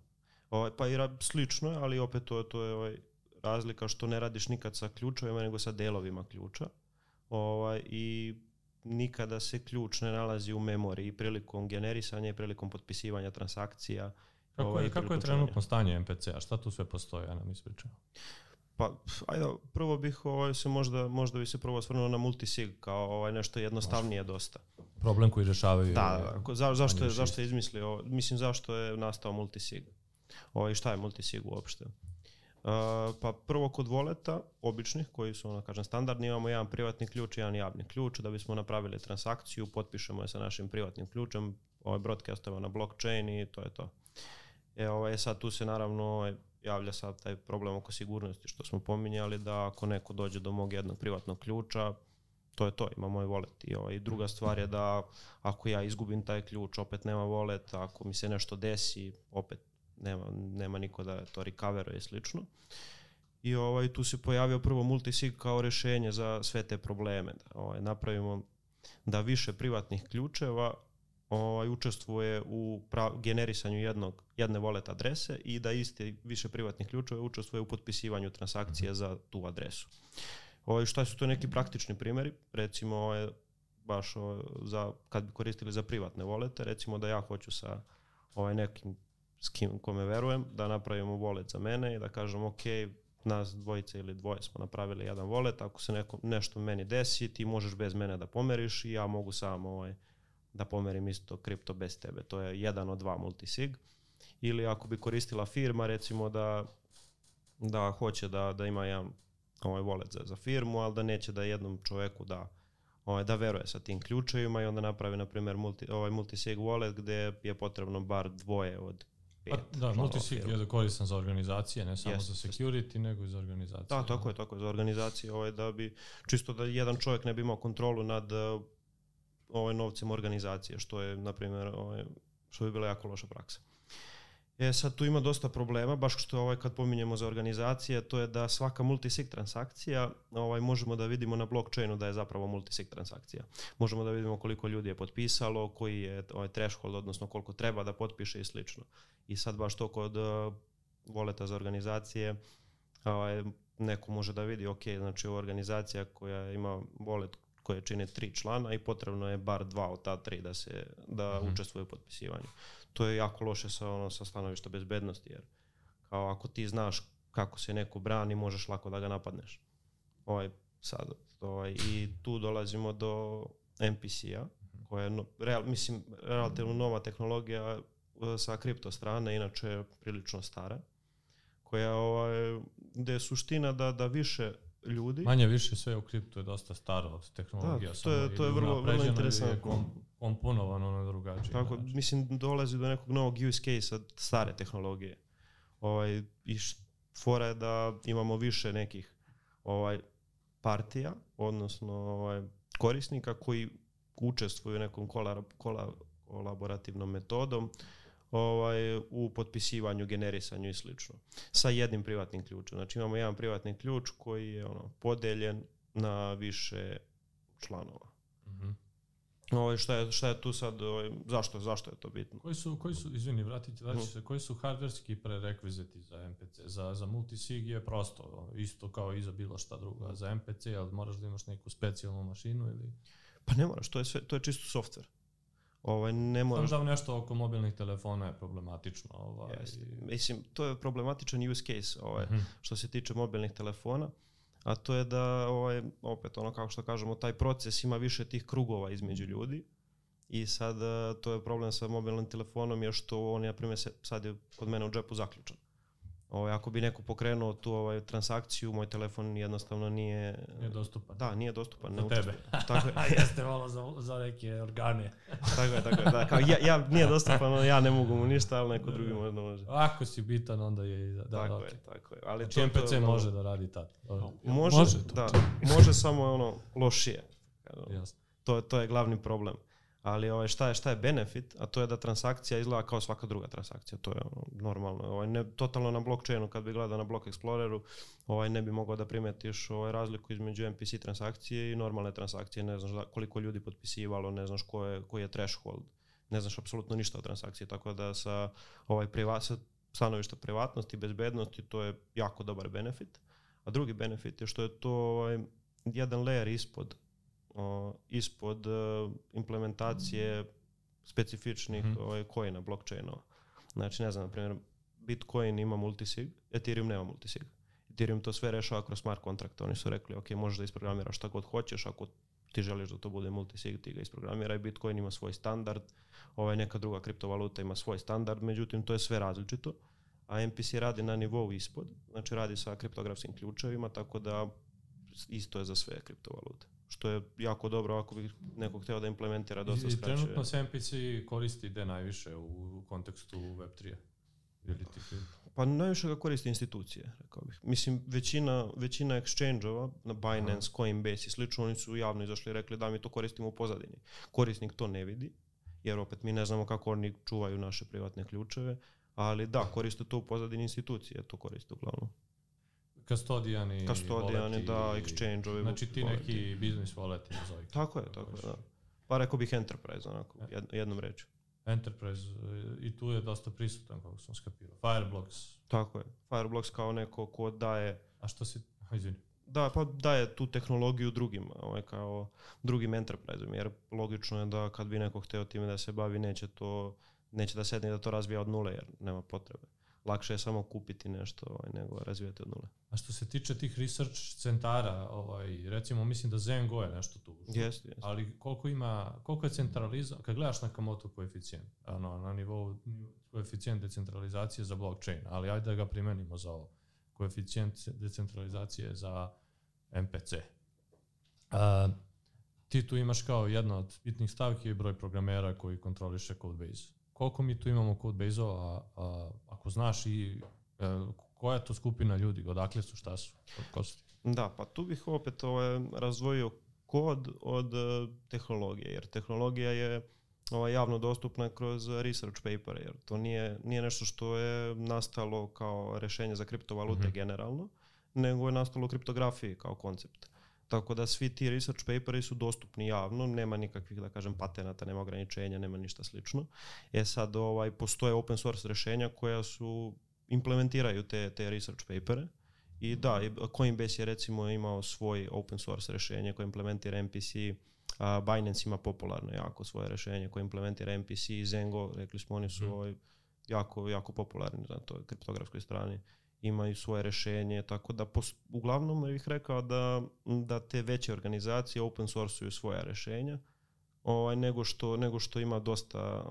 Ovaj, pa i slično je, ali opet to, to je ovaj, razlika što ne radiš nikad sa ključevima, nego sa delovima ključa. Ovaj, i nikada se ključ ne nalazi u memoriji prilikom generisanja i prilikom potpisivanja transakcija. Kako, ovaj, je, kako je trenutno stanje M P C-a? Šta tu sve postoji? Ja nam ispričam. Pa, ajde, prvo bih ovaj, se možda, možda bi se prvo osvrnuo na multisig kao ovaj, nešto jednostavnije dosta. Problem koji rešavaju. Da, da za, zašto, je, zašto je izmislio, mislim zašto je nastao multisig. Ovaj, šta je multisig uopšte? Uh, pa prvo kod voleta, običnih, koji su ono, kažem, standardni, imamo jedan privatni ključ i jedan javni ključ. Da bismo napravili transakciju, potpišemo je sa našim privatnim ključem, ovaj, broadcastamo na blockchain i to je to. E, ovaj, sad tu se naravno ovaj, javlja sad taj problem oko sigurnosti što smo pominjali, da ako neko dođe do mog jednog privatnog ključa, to je to, ima moj wallet. I ovaj, druga stvar je da ako ja izgubim taj ključ, opet nema wallet, ako mi se nešto desi, opet nema, nema niko da to recoveruje i slično. I ovaj, tu se pojavio prvo multisig kao rješenje za sve te probleme. Ovaj, napravimo da više privatnih ključeva ovaj, učestvuje u prav, generisanju jednog, jedne wallet adrese i da isti više privatnih ključeva učestvuje u potpisivanju transakcije za tu adresu. Ovaj, šta su to neki praktični primjeri? Recimo, ovaj, baš ovaj, za, kad bi koristili za privatne wallete, recimo da ja hoću sa ovaj, nekim s kim, kome verujem, da napravimo wallet za mene i da kažem ok, nas dvojice ili dvoje smo napravili jedan wallet, ako se neko, nešto meni desi, ti možeš bez mene da pomeriš i ja mogu samo ovaj, da pomerim isto kripto bez tebe. To je jedan od dva multisig. Ili ako bi koristila firma, recimo da, da hoće da, da ima jedan ovaj wallet za, za firmu, ali da neće da jednom čovjeku da ovaj, da veruje sa tim ključevima i onda napravi, na primjer, multi, ovaj multisig wallet gdje je potrebno bar dvoje od pet. A, da, multisig je koristan za organizacije, ne samo yes, za security, yes. nego i za organizacije. Da, tako je, tako je, za organizacije, ovaj, da bi, čisto da jedan čovjek ne bi imao kontrolu nad ovaj, novcem organizacije, što je, na primjer, ovaj, što bi bila jako loša praksa. E, sad tu ima dosta problema, baš što ovaj, kad pominjemo za organizacije, to je da svaka multisig transakcija, ovaj, možemo da vidimo na blockchainu da je zapravo multisig transakcija. Možemo da vidimo koliko ljudi je potpisalo, koji je ovaj, threshold, odnosno koliko treba da potpiše i slično. I sad baš to kod uh, voleta za organizacije, ovaj, neko može da vidi, ok, znači organizacija koja ima volet koje čine tri člana i potrebno je bar dva od ta tri da, se, da mm-hmm. učestvuje u potpisivanju. To je jako loše sa, ono, sa stanovišta bezbednosti, jer kao ako ti znaš kako se neko brani, možeš lako da ga napadneš. Ovaj, sad, ovaj, i tu dolazimo do M P C-a, koja je no, real, mislim, relativno nova tehnologija sa kripto strane, inače prilično stara, koja je ovaj, suština da, da više ljudi. Manje više sve u kriptu je dosta staro od tehnologija. Da, to je, to je vrlo, vrlo interesantno. Komponovano na drugačiji. Tako, način. Mislim, dolazi do nekog novog use case od stare tehnologije. Ovaj, i fora je da imamo više nekih ovaj, partija, odnosno ovaj, korisnika koji učestvuju nekom kola, kola, kolaborativnom metodom ovaj, u potpisivanju, generisanju i slično. Sa jednim privatnim ključem. Znači imamo jedan privatni ključ koji je ono, podeljen na više članova. Mm-hmm. Ovo, šta, je, šta je tu sad, ovo, zašto, zašto je to bitno? Koji su, koji su izvini, vratiti, vratit ću se, koji su hardverski prerekviziti za M P C? Za, za multisig je prosto, isto kao i za bilo šta druga. Za M P C, ali moraš da imaš neku specijalnu mašinu ili... Pa ne moraš, to je, sve, to je čisto softver. Ovaj, ne moraš... Tam da nešto oko mobilnih telefona je problematično. Ovaj... Mislim, to je problematičan use case ovaj, hmm. što se tiče mobilnih telefona. A to je da, ovaj, opet ono kao što kažemo, taj proces ima više tih krugova između ljudi i sad to je problem sa mobilnim telefonom je što on, na primjer, sad je kod mene u džepu zaključan. Ovaj, ako bi neko pokrenuo tu ovaj, transakciju, moj telefon jednostavno nije... Nije dostupan. Da, nije dostupan. Za tebe. Tako je. Jeste malo za, za neke organe. Tako je, tako je. Da, kao ja, ja nije dostupan, ja ne mogu mu ništa, ali neko drugi možda može. Ako si bitan, onda je... Da, tako da, je, tako je. Ali to, M P C to, može da radi tad. Može, može da. Može samo ono lošije. To, to je glavni problem. Ali ovaj, šta je, šta je benefit, a to je da transakcija izgleda kao svaka druga transakcija, to je ono, normalno. Ovaj, ne, totalno na blockchainu, kad bi gledao na Block Exploreru, ovaj, ne bi mogao da primetiš ovaj, razliku između M P C transakcije i normalne transakcije, ne znaš da, koliko ljudi potpisivalo, ne znaš ko je, koji je threshold, ne znaš apsolutno ništa o transakciji, tako da sa ovaj, priva, stanovišta privatnosti, bezbednosti, to je jako dobar benefit. A drugi benefit je što je to ovaj, jedan layer ispod, O, ispod uh, implementacije specifičnih mm. ovaj, coina, blockchainova. Znači, ne znam, na primjer, Bitcoin ima multisig, Ethereum nema multisig. Ethereum to sve rešava kroz smart kontrakte. Oni su rekli, ok, možeš da isprogramiraš šta god hoćeš, ako ti želiš da to bude multisig, ti ga isprogramiraj. Bitcoin ima svoj standard, ovaj, neka druga kriptovaluta ima svoj standard, međutim, to je sve različito. A M P C radi na nivou ispod, znači radi sa kriptografskim ključevima, tako da isto je za sve kriptovalute. Što je jako dobro ako bi nekog hteo da implementira dosta skraćuje. I trenutno se M P C koristi gde najviše u kontekstu web tri? Pa najviše ga koristi institucije, rekao bih. Mislim, većina, većina exchange-ova, na Binance, Aha. Coinbase i slično, oni su javno izašli i rekli da mi to koristimo u pozadini. Korisnik to ne vidi, jer opet mi ne znamo kako oni čuvaju naše privatne ključeve, ali da, koriste to u pozadini institucije, to koriste uglavnom. Kastodijani, kastodijani da, exchange-ovi. Znači ti neki voleti. Business wallet nazove. Tako je, tako je, da. Pa rekao bih enterprise, onako, jednom rečju. Enterprise, i tu je dosta prisutan, kako sam skapirao. Fireblocks. Tako je, Fireblocks kao neko ko daje... A što si... Izvini. Da, pa daje tu tehnologiju drugima, ovaj, kao drugim enterprise-om, jer logično je da kad bi neko hteo time da se bavi, neće to, neće da sedne da to razvija od nule, jer nema potrebe. Lakše je samo kupiti nešto ovaj, nego razvijati od nule. A što se tiče tih research centara, ovaj, recimo mislim da Zengo je nešto tu. Jest, jest. Ali koliko ima, koliko je centralizam, kad gledaš na Nakamoto koeficijent, ano, na nivou koeficijent decentralizacije za blockchain, ali ajde da ga primenimo za ovo. Koeficijent decentralizacije za M P C. A, ti tu imaš kao jedna od bitnih stavki je broj programera koji kontroliše Codebase. Koliko mi tu imamo Codebase-ova, ako znaš i a, koja je to skupina ljudi, odakle su, šta su, ko su ti? Da, pa tu bih opet ovaj, razdvojio kod od eh, tehnologije, jer tehnologija je ovaj, javno dostupna kroz research paper, jer to nije, nije nešto što je nastalo kao rešenje za kriptovalute mm-hmm. generalno, nego je nastalo u kriptografiji kao koncept. Tako da svi ti research paperi su dostupni javno, nema nikakvih, da kažem, patenata, nema ograničenja, nema ništa slično. E sad, ovaj, postoje open source rešenja koja su, implementiraju te, te research papere. I da, Coinbase je recimo imao svoj open source rešenje koje implementira M P C, a Binance ima popularno jako svoje rešenje koje implementira M P C i Zengo, rekli smo, oni su ovaj, jako, jako popularni na toj kriptografskoj strani. Imaju svoje rešenje, tako da pos, uglavnom bih rekao da, da te veće organizacije open source-uju svoja rešenja, ovaj, nego, što, nego što ima dosta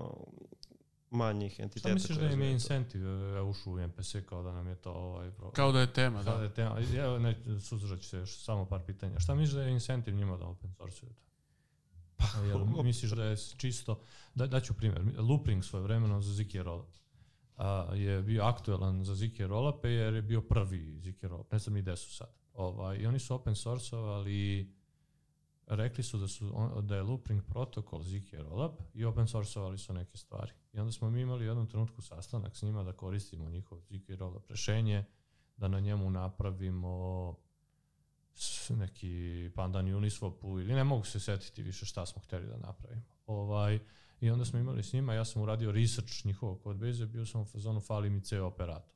manjih entiteta. Šta misliš da im je incentive ja ušu u M P S kao da nam je to ovaj problem? Kao da je tema, da. Kao da je tema. Ja ne, suzdržat ću se još samo par pitanja. Šta misliš da je incentive njima da open source-uju to? Pa, jel, misliš da je čisto, da, daću primjer, Loopring svoje vremeno za Zk Rollup a, je bio aktuelan za Zk Rollup jer je bio prvi Zk Rollup, ne znam ni gde su sad. Ovaj, i oni su open source-ovali, rekli su da, su da je Loopring protokol Zk Rollup i open source-ovali su neke stvari. I onda smo mi imali u jednom trenutku sastanak s njima da koristimo njihov Zk Rollup rešenje, da na njemu napravimo neki pandan Uniswapu ili ne mogu se setiti više šta smo hteli da napravimo. Ovaj, i onda smo imali s njima, ja sam uradio research njihovog codebase, bio sam u fazonu fali mi ceo operator.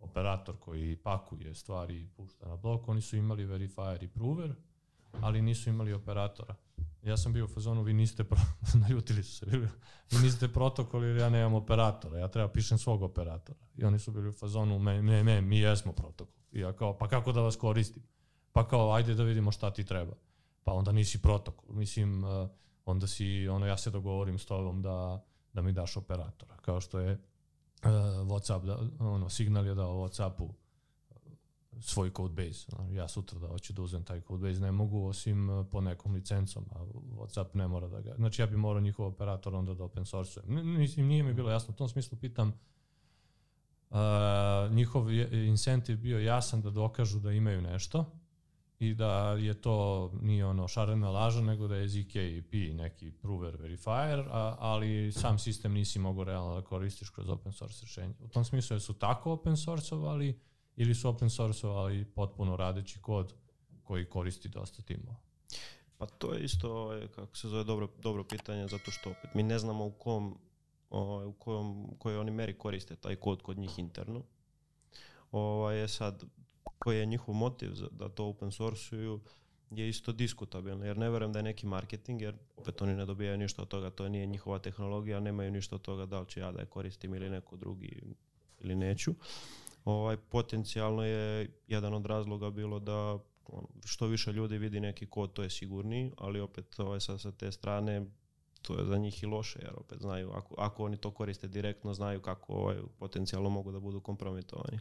Operator koji pakuje stvari i pušta na blok, oni su imali verifier i prover, ali nisu imali operatora. Ja sam bio u fazonu, vi niste, pro... naljutili su se, bili, vi niste protokol jer ja nemam operatora, ja treba pišem svog operatora. I oni su bili u fazonu, ne, ne, ne, mi jesmo protokol. I ja kao, pa kako da vas koristim? Pa kao, ajde da vidimo šta ti treba. Pa onda nisi protokol. Mislim, onda si, ono, ja se dogovorim s tobom da, da mi daš operatora. Kao što je uh, WhatsApp, da, ono, Signal je dao WhatsAppu svoj codebase. Ja sutra da hoću da uzem taj codebase ne mogu, osim po nekom licencom, a WhatsApp ne mora da ga... Znači, ja bi morao njihov operator onda da open source-ujem. Mislim, nije mi bilo jasno. U tom smislu pitam, uh, njihov incentiv bio jasan da dokažu da imaju nešto, i da je to nije ono šarena laža, nego da je Z K P neki prover verifier, a, ali sam sistem nisi mogao realno da koristiš kroz open source rješenje. U tom smislu su tako open source-ovali ili su open source-ovali potpuno radeći kod koji koristi dosta timova? Pa to je isto, kako se zove, dobro, dobro pitanje, zato što opet mi ne znamo u kom, u kom, kojoj oni meri koriste taj kod kod njih interno. Ovo je sad... koji je njihov motiv da to open source-uju je isto diskutabilno, jer ne verujem da je neki marketing, jer opet oni ne dobijaju ništa od toga, to nije njihova tehnologija, nemaju ništa od toga da li ću ja da je koristim ili neko drugi ili neću. Ovaj, potencijalno je jedan od razloga bilo da što više ljudi vidi neki kod, to je sigurniji, ali opet ovaj, sa, sa te strane to je za njih i loše, jer opet znaju, ako, ako oni to koriste direktno, znaju kako ovaj, potencijalno mogu da budu kompromitovani.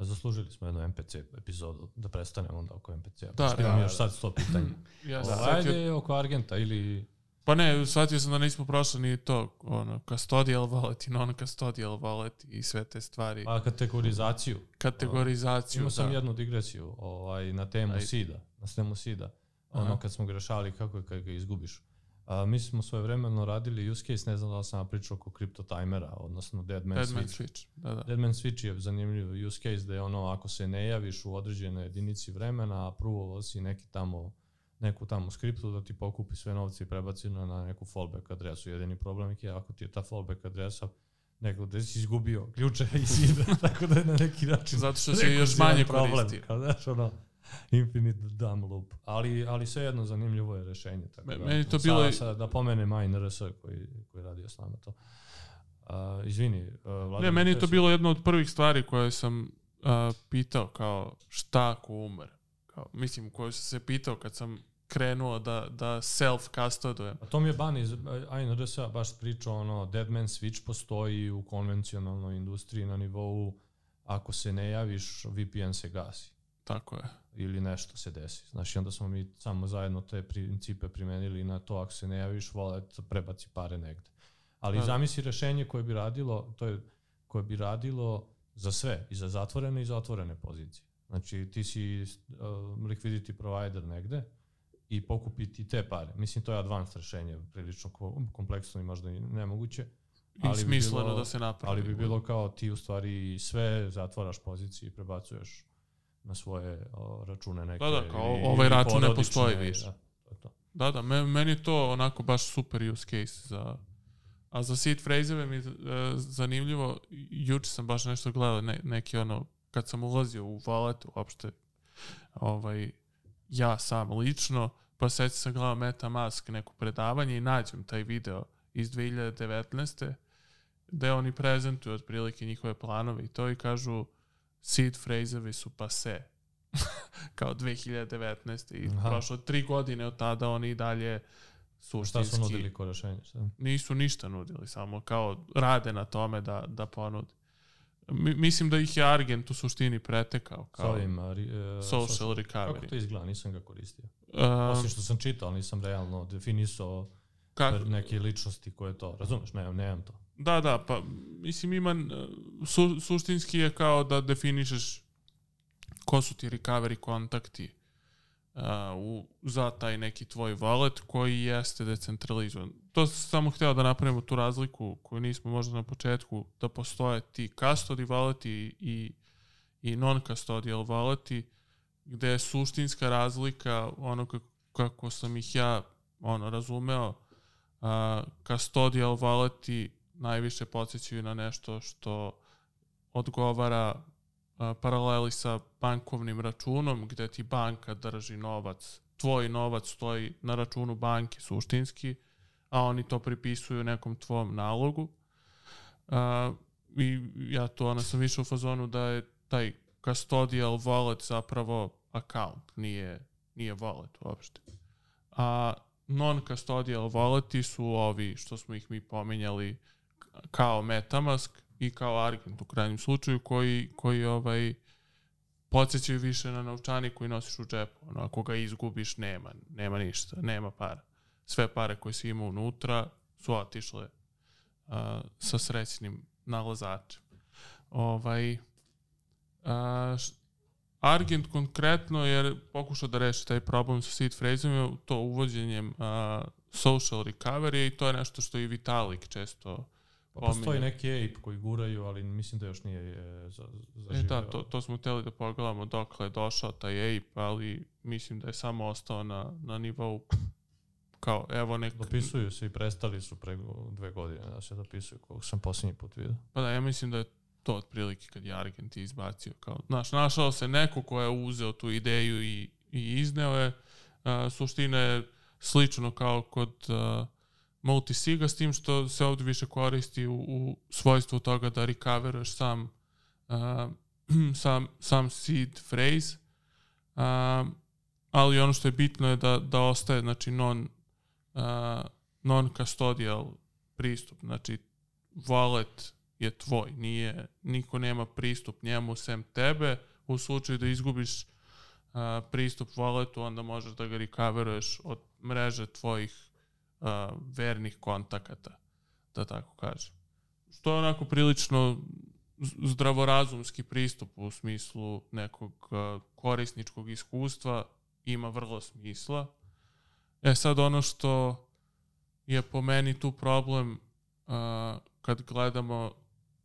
Zaslužili smo jednu M P C epizodu, da prestanemo onda oko M P C-a. Da, da, da. Još sad sto pitanja. Ja ajde shvatio... oko Argenta ili... Pa ne, shvatio sam da nismo prošli ni to, ono, custodial wallet i non-custodial wallet i sve te stvari. Pa kategorizaciju. Kategorizaciju, imao sam da. jednu digresiju ovaj, na temu ajde. SID-a. Na temu SID-a. Ono, aha. Kad smo grešali, kako je kad ga izgubiš. A, mi smo svojevremeno radili use case, ne znam da li sam pričao oko crypto timera, odnosno Deadman Dead Switch. Switch. Da, da. Deadman Switch je zanimljiv use case da je ono, ako se ne javiš u određenoj jedinici vremena, aprovovao si neki tamo, neku tamo skriptu da ti pokupi sve novce i prebaci na neku fallback adresu. Jedini problem je ako ti je ta fallback adresa nego da si izgubio ključe i sida, tako da je na neki način... Zato što si još manje koristio. Infinite dumb loop, ali, ali sve jedno zanimljivo je rešenje. Tako da, meni to bilo... Sa, sa, da pomenem A N R S koji, koji radio s nama to. Uh, izvini, uh, Vladan. Ne, meni je to bilo jedno od prvih stvari koje sam uh, pitao kao šta ako umre. Kao, mislim, koju sam se pitao kad sam krenuo da, da self-custodujem. A to mi je ban iz A N R S-a baš pričao, ono, Deadman Switch postoji u konvencionalnoj industriji na nivou ako se ne javiš, V P N se gasi. Tako je. Ili nešto se desi. Znači onda smo mi samo zajedno te principe primenili na to ako se ne javiš, wallet prebaci pare negde. Ali zamisli rešenje koje bi radilo, to je koje bi radilo za sve, i za zatvorene i za otvorene pozicije. Znači ti si uh, liquidity provider negde i pokupiti te pare. Mislim to je advanced rešenje, prilično kompleksno i možda i nemoguće. I smisleno bilo, da se napravi. Ali bi bilo kao ti u stvari sve zatvaraš pozicije i prebacuješ na svoje o, račune neke. Da, da, kao i, ovaj račun ne postoji više. Da, da, da me, meni je to onako baš super use case. Za, a za seed phrase-eve mi je zanimljivo, juče sam baš nešto gledao, ne, neki ono, kad sam ulazio u wallet, uopšte, ovaj, ja sam lično, pa sećam sam gledao MetaMask, neko predavanje i nađem taj video iz dve hiljade devetnaeste. gde oni prezentuju otprilike njihove planove i to i kažu seed phraseovi su pase kao dve hiljade devetnaeste i aha. Prošlo tri godine od tada oni i dalje Šta su nudili ko rješenje? Nisu ništa nudili, samo kao rade na tome da, da ponudi. Mi, mislim da ih je Argent u suštini pretekao kao Sovima, ri, e, social, social recovery. Kako to izgleda? Nisam ga koristio. Um, Osim što sam čitao, nisam realno definisao kako, neke ličnosti koje to, razumeš, nemam, nemam to. Da, da, pa mislim ima, su, suštinski je kao da definišeš ko su ti recovery kontakti uh, u, za taj neki tvoj wallet koji jeste decentralizovan. To sam samo htio da napravimo tu razliku koju nismo možda na početku, da postoje ti custody walleti i, i non-custodial walleti, gde je suštinska razlika, ono kako, kako sam ih ja ono, razumeo, uh, custodial walleti najviše podsjećaju na nešto što odgovara a, paraleli sa bankovnim računom, gde ti banka drži novac, tvoj novac stoji na računu banke suštinski, a oni to pripisuju nekom tvom nalogu. A, i ja to ona sam više u fazonu da je taj custodial wallet zapravo account, nije, nije wallet uopšte. A non-custodial walleti su ovi što smo ih mi pominjali kao MetaMask i kao Argent u krajnjem slučaju, koji, koji ovaj, podsjećaju više na novčanik koji nosiš u džepu. Ono, ako ga izgubiš, nema, nema ništa, nema para. Sve pare koje si imao unutra su otišle a, sa srećnim nalazačem. Ovaj, a, Argent konkretno je pokušao da reši taj problem sa seed phrase-om, to uvođenjem a, social recovery, i to je nešto što i Vitalik često Pa postoji neki ape koji guraju, ali mislim da još nije zaživio. E da, to, to smo hteli da pogledamo dokle je došao taj ape, ali mislim da je samo ostao na, na nivou kao evo nek... Dopisuju se i prestali su pre dve godine da se dopisuju, koliko sam posljednji put vidio. Pa da, ja mislim da je to otprilike kad je Argent izbacio. Kao, znaš, našao se neko ko je uzeo tu ideju i, i izneo je. Uh, suština je slično kao kod... Uh, multisiga, s tim što se ovdje više koristi u, u svojstvu toga da recoveruješ sam, uh, sam, sam seed phrase, uh, ali ono što je bitno je da, da ostaje znači, non, uh, non-custodial pristup. Znači, wallet je tvoj, nije, niko nema pristup njemu sem tebe. U slučaju da izgubiš uh, pristup walletu, onda možeš da ga recoveruješ od mreže tvojih Uh, vernih kontakata, da tako kažem. Što je onako prilično zdravorazumski pristup u smislu nekog uh, korisničkog iskustva, ima vrlo smisla. E sad ono što je po meni tu problem uh, kad gledamo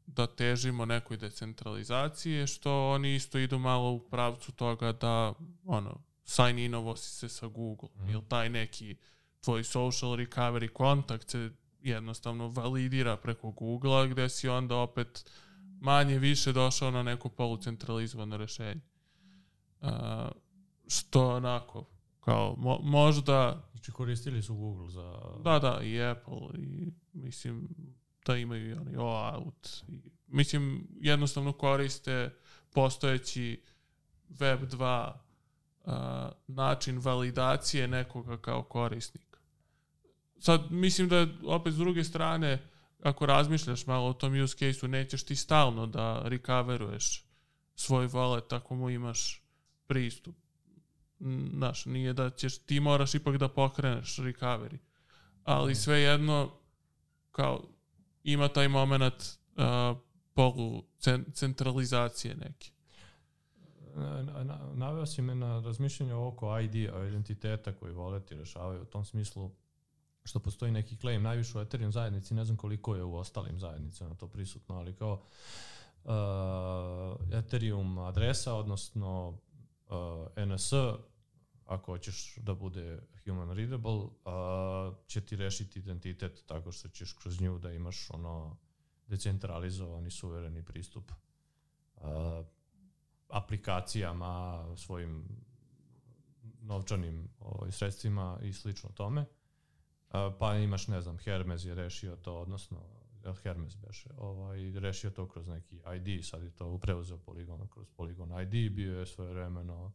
da težimo nekoj decentralizaciji, što oni isto idu malo u pravcu toga da ono, sign inovo si se sa Google, mm. ili taj neki tvoj social recovery kontakt se jednostavno validira preko Google-a, gde si onda opet manje više došao na neko polucentralizovano rešenje. Uh, što onako, kao mo- možda... Znači koristili su Google za... Da, da, i Apple, i mislim da imaju i oni OAuth. I, mislim, jednostavno koriste postojeći web dva uh, način validacije nekoga kao korisnika. Sad, mislim da je, opet s druge strane, ako razmišljaš malo o tom use case-u, nećeš ti stalno da recoveruješ svoj wallet ako mu imaš pristup. Znaš, nije da ćeš, ti moraš ipak da pokreneš recovery. Ali mm. svejedno, kao, ima taj moment uh, polu centralizacije neke. Naveo si me na razmišljanje oko I D-a, identiteta koji walleti rešavaju u tom smislu, što postoji neki claim, najviše u Ethereum zajednici, ne znam koliko je u ostalim zajednicama to prisutno, ali kao uh, Ethereum adresa, odnosno uh, E N S, ako hoćeš da bude human readable, uh, će ti rešiti identitet tako što ćeš kroz nju da imaš ono decentralizovani, suvereni pristup uh, aplikacijama, svojim novčanim ovaj, sredstvima i slično tome. Pa imaš, ne znam, Hermes je rešio to, odnosno, Hermes beše, ovaj, rešio to kroz neki I D, sad je to preuzeo Polygon, kroz Polygon I D, bio je svojevremeno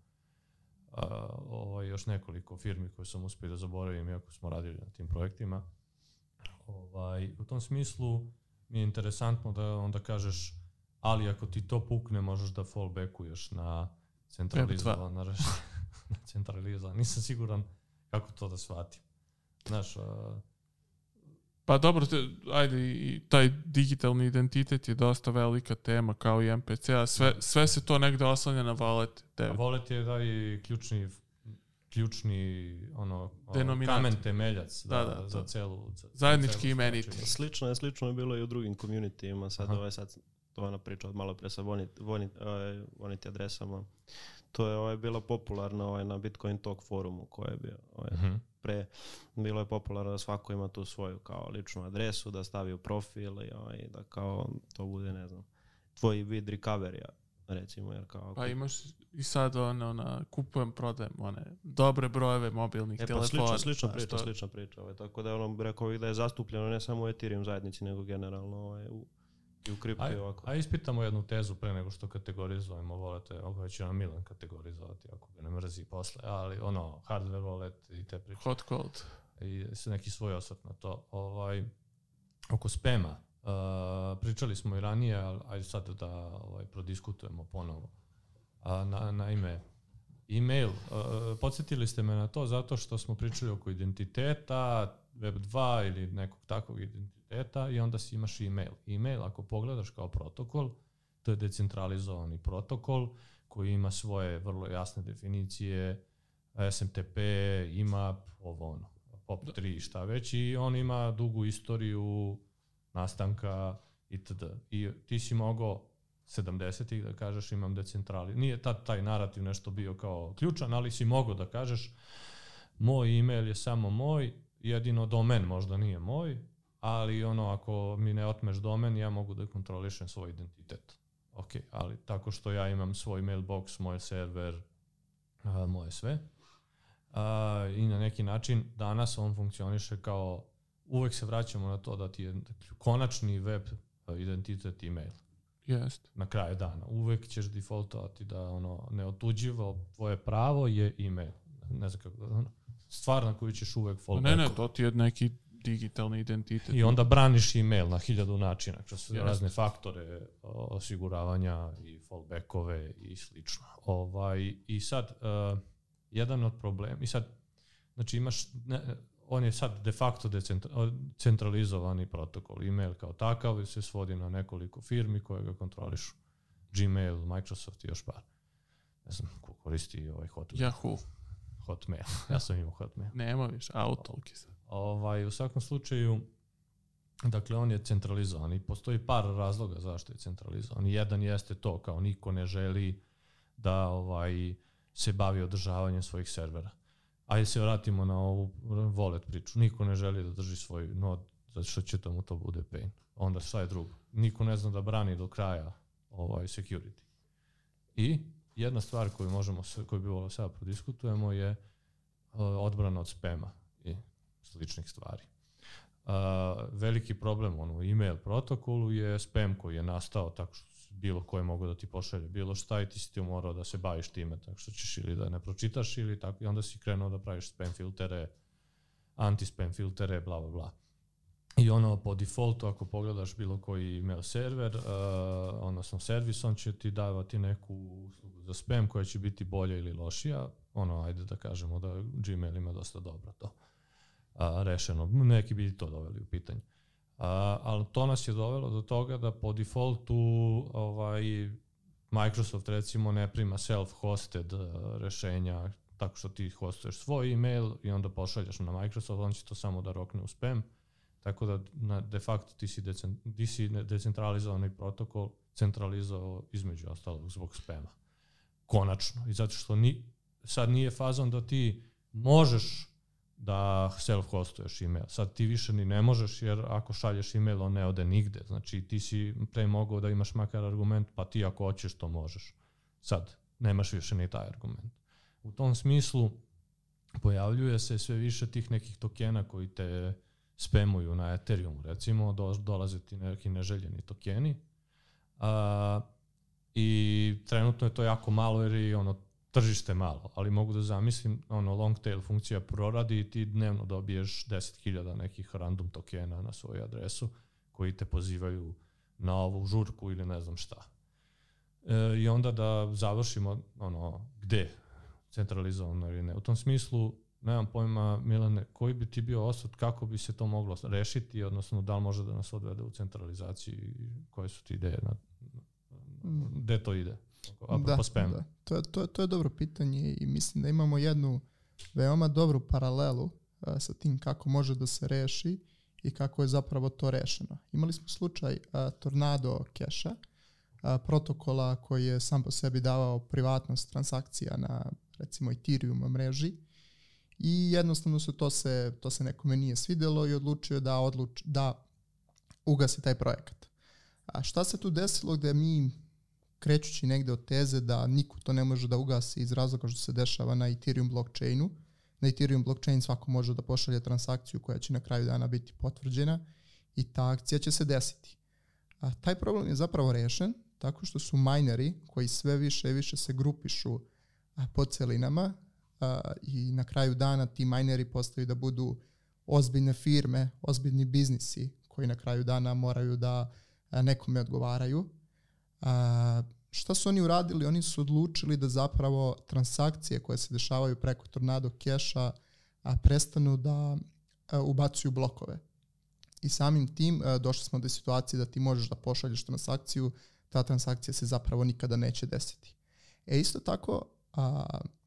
Ovaj, još nekoliko firmi koje sam uspio da zaboravim iako smo radili na tim projektima. Ovaj, u tom smislu mi je interesantno da onda kažeš, ali ako ti to pukne možeš da fallbackuješ na centralizovan. Na, na centralizovan. Nisam siguran kako to da shvatim. Znaš, a... Pa dobro, te, ajde, i taj digitalni identitet je dosta velika tema kao i M P C, a sve, sve se to negde oslanja na wallet. A wallet je da i ključni, ključni ono, kamen temeljac da, da, da, za celu... Za, zajednički imenitelj. Slično je, slično je bilo i u drugim communityima, sad ovaj sad ona priča od malo pre sa Vonity adresama. To je ovaj, bila popularna ovaj, na Bitcoin Talk forumu koja je bio... Ovaj, mm-hmm. Pre, bilo je popularno da svako ima tu svoju kao ličnu adresu, da stavi u profil i ovaj, da kao to bude, ne znam, tvoj vid recovery recimo. Jer kao, pa imaš i sad ono, ona, kupujem, prodajem one dobre brojeve mobilnih e, telefona. Pa slična, slična priča, što... slična priča. Ovaj, tako da ono, rekao bih da je zastupljeno ne samo u Ethereum zajednici, nego generalno ovaj, u, i u kriptu i ovako. A ispitamo jednu tezu pre nego što kategorizujemo wallet, ovo već će nam Milan kategorizovati ako ga ne mrzi posle, ali ono, hardware wallet i te priče. Hot cold. I neki svoj osvrt na to. Ovaj, oko spema, uh, pričali smo i ranije, ali ajde sad da ovaj, prodiskutujemo ponovo. A, na, na ime, e-mail, uh, podsjetili ste me na to zato što smo pričali oko identiteta, web dva ili nekog takvog identiteta i onda si imaš e-mail. E-mail, ako pogledaš kao protokol, to je decentralizovani protokol koji ima svoje vrlo jasne definicije, S M T P, I M A P, ovo ono, P O P tri, šta već, i on ima dugu istoriju nastanka itd. I ti si mogao sedamdesetih da kažeš imam decentralizovani. Nije tad taj narativ nešto bio kao ključan, ali si mogao da kažeš moj e-mail je samo moj, jedino domen možda nije moj, ali ono ako mi ne otmeš domen ja mogu da kontrolišem svoj identitet. Ok, ali tako što ja imam svoj mailbox, moj server, a, moje sve. A, i na neki način danas on funkcioniše kao, uvek se vraćamo na to da ti je konačni web identitet email. Jest. Na kraju dana. Uvek ćeš defaultovati da ono neotuđivo tvoje pravo je email. Ne znam kako ono. Stvar na koju ćeš uvek fallbacku. Ne, ne, to ti je neki digitalni identitet. I onda braniš e-mail na hiljadu načina, što su razne faktore osiguravanja i fallbackove i slično. Ovaj, I sad, uh, jedan od problema, i sad, znači imaš, ne, on je sad de facto decentralizovani protokol. E-mail kao takav se svodi na nekoliko firmi koje ga kontrolišu. Gmail, Microsoft i još par. Ne znam ko koristi ovaj Hotmail. Yahoo. Hotmail. Ja sam imao Hotmail. Nema više, Outlook je sad. Ovaj, u svakom slučaju, dakle, on je centralizovan i postoji par razloga zašto je centralizovan. Jedan jeste to, kao niko ne želi da ovaj, se bavi održavanjem svojih servera. Ajde se vratimo na ovu wallet priču. Niko ne želi da drži svoj node, zato što će tomu to bude pain. Onda šta je drugo? Niko ne zna da brani do kraja ovaj, security. I... Jedna stvar koju možemo, koju bi volio sada prodiskutujemo je odbrana od spema i sličnih stvari. Veliki problem ono, u e-mail protokolu je spam koji je nastao tako što bilo koje mogu da ti pošalje bilo šta i ti si ti morao da se baviš time tako što ćeš ili da ne pročitaš ili tako i onda si krenuo da praviš spam filtere, anti-spam filtere, bla, bla, bla. I ono po defaultu ako pogledaš bilo koji email server, uh, odnosno servis, on će ti davati neku uslugu za spam koja će biti bolja ili lošija. Ono, ajde da kažemo da Gmail ima dosta dobro to uh, rešeno. Neki bi to doveli u pitanje. Uh, ali to nas je dovelo do toga da po defaultu ovaj, Microsoft recimo ne prima self-hosted uh, rešenja tako što ti hostuješ svoj email i onda pošaljaš na Microsoft, on će to samo da rokne u spam. Tako da de facto ti si, decent, ti si decentralizovani protokol centralizovao između ostalog zbog spema. Konačno. I zato što ni, sad nije fazom da ti možeš da self-hostuješ email. Sad ti više ni ne možeš jer ako šalješ email on ne ode nigde. Znači ti si pre mogao da imaš makar argument pa ti ako hoćeš to možeš. Sad nemaš više ni taj argument. U tom smislu pojavljuje se sve više tih nekih tokena koji te spamuju na Ethereumu, recimo, do, dolaze ti neki neželjeni tokeni. A, I trenutno je to jako malo jer je ono tržište malo, ali mogu da zamislim, ono, long tail funkcija proradi i ti dnevno dobiješ deset hiljada nekih random tokena na svoju adresu koji te pozivaju na ovu žurku ili ne znam šta. E, I onda da završimo, ono, gde centralizovano ili ne. U tom smislu, nemam pojma, Milane, koji bi ti bio osvrt, kako bi se to moglo rešiti, odnosno da li može da nas odvede u centralizaciju i koje su ti ideje, na, gde to ide? Da, da. To, je, to, je, to je dobro pitanje i mislim da imamo jednu veoma dobru paralelu a, sa tim kako može da se reši i kako je zapravo to rešeno. Imali smo slučaj a, Tornado Cash-a, protokola koji je sam po sebi davao privatnost transakcija na, recimo, Ethereum mreži i jednostavno se to, se, to se nekome nije svidjelo i odlučio da, odluč, da ugasi taj projekat. A šta se tu desilo gde mi, krećući negde od teze da niko to ne može da ugasi iz razloga što se dešava na Ethereum blockchainu. Na Ethereum blockchain svako može da pošalje transakciju koja će na kraju dana biti potvrđena i ta akcija će se desiti. A taj problem je zapravo rešen tako što su mineri koji sve više i više se grupišu po celinama a, i na kraju dana ti mineri postaju da budu ozbiljne firme, ozbiljni biznisi koji na kraju dana moraju da a, nekome odgovaraju. A, šta su oni uradili? Oni su odlučili da zapravo transakcije koje se dešavaju preko Tornado Cash-a prestanu da a, ubacuju blokove. I samim tim a, došli smo do situacije da ti možeš da pošalješ transakciju, ta transakcija se zapravo nikada neće desiti. E isto tako, a,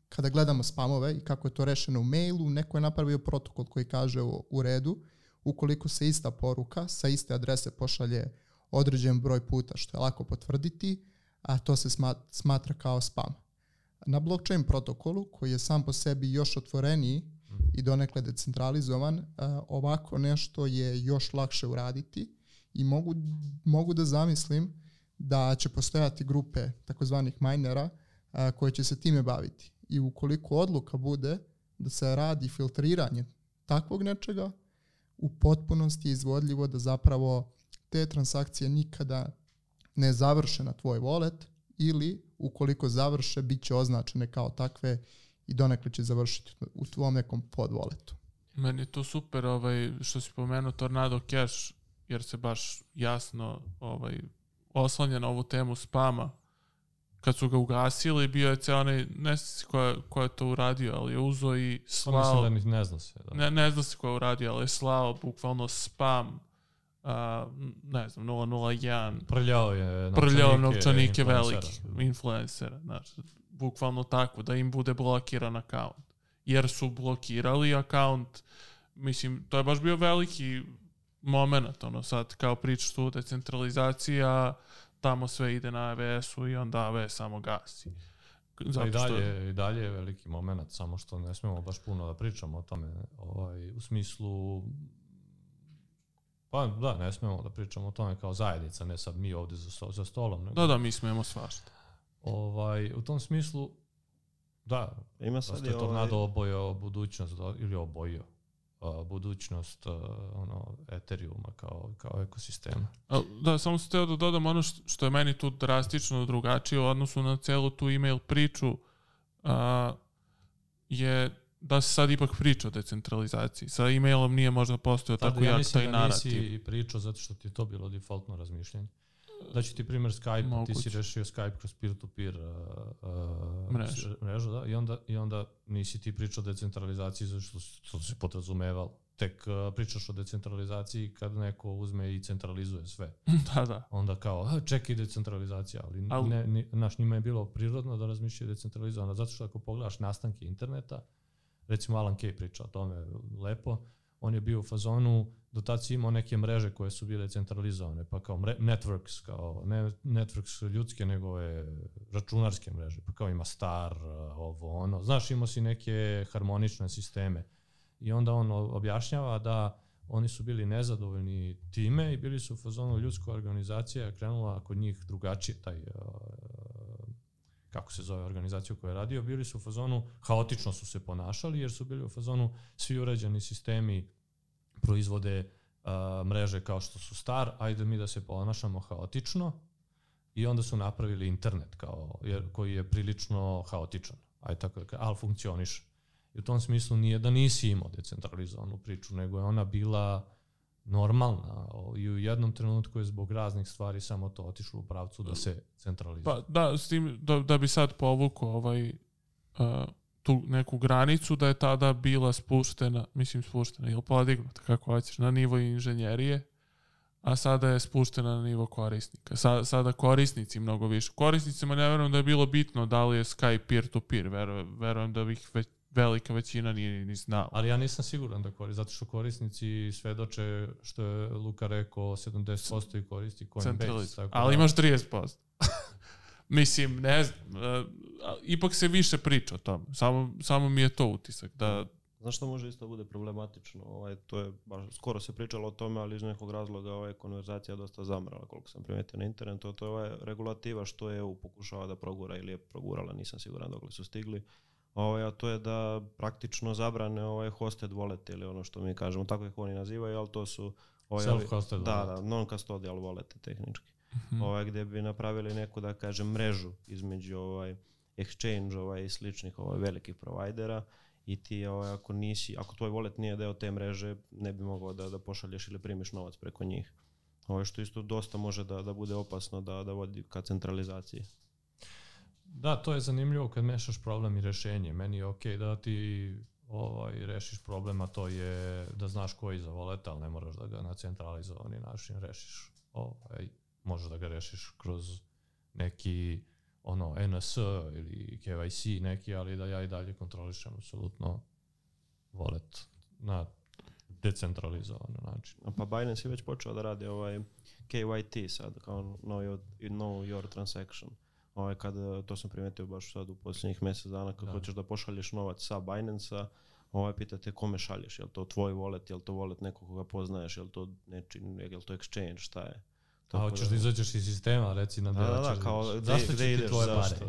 kada gledamo spamove i kako je to rešeno u mailu, neko je napravio protokol koji kaže u, u redu, ukoliko se ista poruka sa iste adrese pošalje određen broj puta, što je lako potvrditi, a to se smatra kao spam. Na blockchain protokolu, koji je sam po sebi još otvoreniji i donekle decentralizovan, ovako nešto je još lakše uraditi i mogu, mogu da zamislim da će postojati grupe takozvanih minera koje će se time baviti. I ukoliko odluka bude da se radi filtriranje takvog nečega, u potpunosti je izvodljivo da zapravo te transakcije nikada ne završe na tvoj wallet ili ukoliko završe bit će označene kao takve i donekle će završiti u tvom nekom pod walletu. Meni je to super ovaj, što si pomenuo Tornado Cash, jer se baš jasno ovaj, oslanja na ovu temu spama. Kad su ga ugasili, bio je cijel onaj, ne znam si koja, koja je to uradio, ali je uzo i slao. Mislim da ne zna se. Da. Ne, ne zna si koja je uradio, ali je slao bukvalno spam. Uh, ne znam, nula nula jedan prljao je prljao novčanike velikih influencera, znači, bukvalno tako, da im bude blokiran akaunt, jer su blokirali akaunt, mislim, to je baš bio veliki moment, ono sad, kao priča tu decentralizacija, tamo sve ide na A W S-u i onda A W S samo gasi. Zato I, dalje, što... I dalje je veliki moment, samo što ne smijemo baš puno da pričamo o tome, ovaj, u smislu... Pa da, ne smijemo da pričamo o tome kao zajednica, ne sad mi ovdje za, sto, za stolom. Nego. Da, da, mi smijemo svašta. Ovaj, u tom smislu, da, ima sad je Tornado ovaj... obojao budućnost, ili obojio uh, budućnost uh, ono, Ethereuma kao, kao ekosistema. A, da, samo sam htio da dodam ono što je meni tu drastično drugačije u odnosu na celu tu email priču, uh, je... da se sad ipak priča o decentralizaciji. Sa e-mailom nije možda postojao tako jak taj narativ. Ja mislim da nisi pričao zato što ti je to bilo defaultno razmišljanje. Daću ti primjer Skype, moguće. Ti si rešio Skype kroz peer-to-peer uh, mrežu. mrežu da? I, onda, I onda nisi ti pričao o decentralizaciji zato što, što se podrazumevalo. Tek uh, pričaš o decentralizaciji kad neko uzme i centralizuje sve. Da, da. Onda kao, čekaj decentralizacija, ali Al... ne, ne, naš njima je bilo prirodno da razmišljaju decentralizovano. Zato što ako pogledaš nastanke interneta, recimo Alan Kay priča o tome lepo, on je bio u fazonu, do tad si imao neke mreže koje su bile centralizovane, pa kao mre, networks, kao ne networks ljudske, nego je računarske mreže, pa kao ima star, ovo ono, znaš imao si neke harmonične sisteme. I onda on objašnjava da oni su bili nezadovoljni time i bili su u fazonu ljudska organizacija, krenula kod njih drugačije taj... kako se zove organizaciju koju je radio, bili su u fazonu, haotično su se ponašali jer su bili u fazonu svi uređeni sistemi proizvode a, mreže kao što su star, ajde mi da se ponašamo haotično i onda su napravili internet kao, jer, koji je prilično haotičan. aj tako da kažem, ali funkcioniše. I u tom smislu nije da nisi imao decentralizovanu priču, nego je ona bila normalna i u jednom trenutku je zbog raznih stvari samo to otišlo u pravcu da se centralizuje. Pa da, s tim, da, da bi sad povukao ovaj, uh, tu neku granicu da je tada bila spuštena, mislim spuštena ili podignuta, kako hoćeš, na nivo inženjerije, a sada je spuštena na nivo korisnika. Sada, sada korisnici mnogo više. Korisnicima ne verujem da je bilo bitno da li je Skype peer-to-peer, verujem, verujem da bih već velika većina nije ni znao. Ali ja nisam siguran da koristi, zato što korisnici svedoče, što je Luka rekao, sedamdeset posto koristi Coinbase. Ali imaš trideset posto. Mislim, ne znam, ipak se više priča o tome. Samo, samo mi je to utisak. Da... Znaš što može isto bude problematično? Ovaj, to je, baš skoro se pričalo o tome, ali iz nekog razloga ova konverzacija dosta zamrala, koliko sam primetio na internetu. To je ova regulativa što je E U pokušava da progura ili je progurala, nisam siguran dokle su stigli. Ovaj, a to je da praktično zabrane ovaj hosted wallet ili ono što mi kažemo, tako ih oni nazivaju, ali to su ovaj, self-hosted da, wallet. Da, non-custodial wallet tehnički. Mm-hmm. Ovaj, gdje bi napravili neku, da kažem, mrežu između ovaj, exchange ovaj, i sličnih ovaj, velikih provajdera i ti ovaj, ako nisi, ako tvoj wallet nije deo te mreže, ne bi mogao da, da pošalješ ili primiš novac preko njih. Ovaj, što isto dosta može da, da bude opasno da, da vodi ka centralizaciji. Da, to je zanimljivo kad mešaš problem i rješenje. Meni je okej okay da ti ovaj, rešiš problem, a to je da znaš koji za wallet, ali ne moraš da ga na centralizovani način rešiš. Ovaj, možeš da ga rešiš kroz neki ono, E N S ili K Y C neki, ali da ja i dalje kontrolišem apsolutno wallet na decentralizovan način. Pa Binance je već počeo da radi ovaj K Y T sad, kao know your, know your transaction. Ovaj, kad, to sam primetio baš sad u posljednjih mjesec dana, kad da. Hoćeš da pošalješ novac sa Binance-a, ovaj, pitate kome šalješ, je li to tvoj wallet, je li to wallet nekog koga poznaješ, je li to, neči, je li to exchange, šta je. Tako a hoćeš da, da izađeš iz sistema, reci nam da, da, da, kao, da ćeš ti tvoje pare.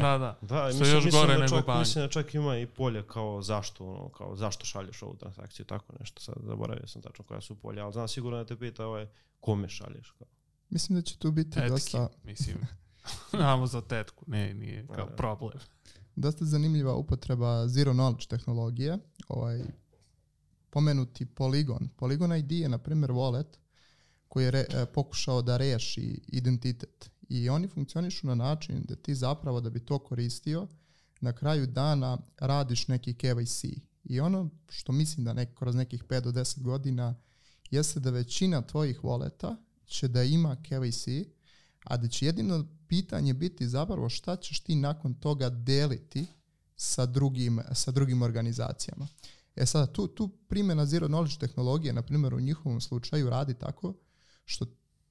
da, da, da mislim, još mislim, gore da čak, nego mislim da čak ima i polje kao zašto, ono, kao zašto šalješ ovu transakciju, tako nešto, sad zaboravio sam tačno koja su polja, ali znam sigurno da te pita ovaj, kome šalješ. Kao. Mislim da će tu biti etiki, dosta... Mislim. Znamo za tetku, ne, nije kao problem. Dosta zanimljiva upotreba zero knowledge tehnologije. Ovaj, pomenuti Polygon. Polygon I D je, na primjer, wallet koji je re, e, pokušao da reši identitet. I oni funkcionišu na način da ti zapravo, da bi to koristio, na kraju dana radiš neki K Y C. I ono što mislim da nek, kroz nekih pet do deset godina jeste da većina tvojih walleta će da ima K Y C, a da će jedino pitanje biti zapravo šta ćeš ti nakon toga deliti sa drugim, sa drugim organizacijama. E sada, tu, tu primjena zero knowledge tehnologije, na primjer u njihovom slučaju, radi tako što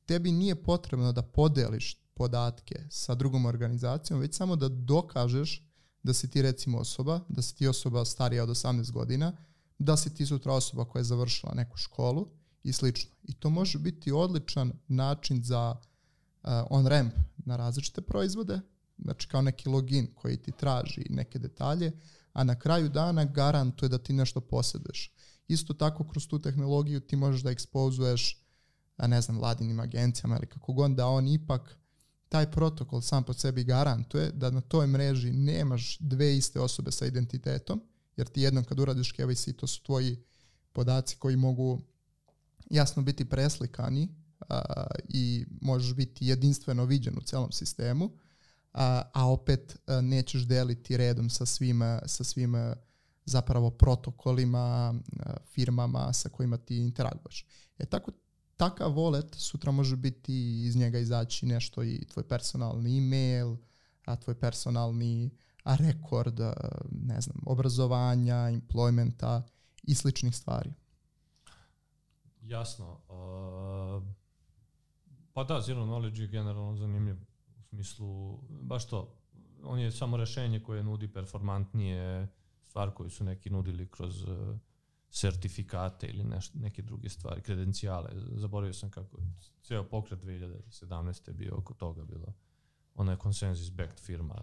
tebi nije potrebno da podeliš podatke sa drugom organizacijom, već samo da dokažeš da si ti recimo osoba, da si ti osoba starija od osamnaest godina, da si ti sutra osoba koja je završila neku školu i slično. I to može biti odličan način za Uh, on-ramp na različite proizvode, znači kao neki login koji ti traži neke detalje, a na kraju dana garantuje da ti nešto posjeduješ. Isto tako kroz tu tehnologiju ti možeš da ekspozuješ, a ne znam, vladinim agencijama ili kako god, da on ipak taj protokol sam po sebi garantuje da na toj mreži nemaš dve iste osobe sa identitetom, jer ti jednom kad uradiš K Y C, to su tvoji podaci koji mogu jasno biti preslikani Uh, i možeš biti jedinstveno viđen u celom sistemu, uh, a opet uh, nećeš deliti redom sa svim, sa svim uh, zapravo protokolima, uh, firmama sa kojima ti interaguješ. E tako, takav wallet sutra može biti iz njega izaći nešto i tvoj personalni email, a tvoj personalni rekord, uh, ne znam, obrazovanja, employmenta i sličnih stvari. Jasno. Uh... Pa da, zero knowledge je generalno zanimljiv u smislu, baš to, on je samo rješenje koje nudi performantnije stvar koju su neki nudili kroz uh, sertifikate ili neš, neke druge stvari, kredencijale. Zaboravio sam kako ceo pokret dvije hiljade sedamnaeste bio oko toga, bilo ona je consensus backed firma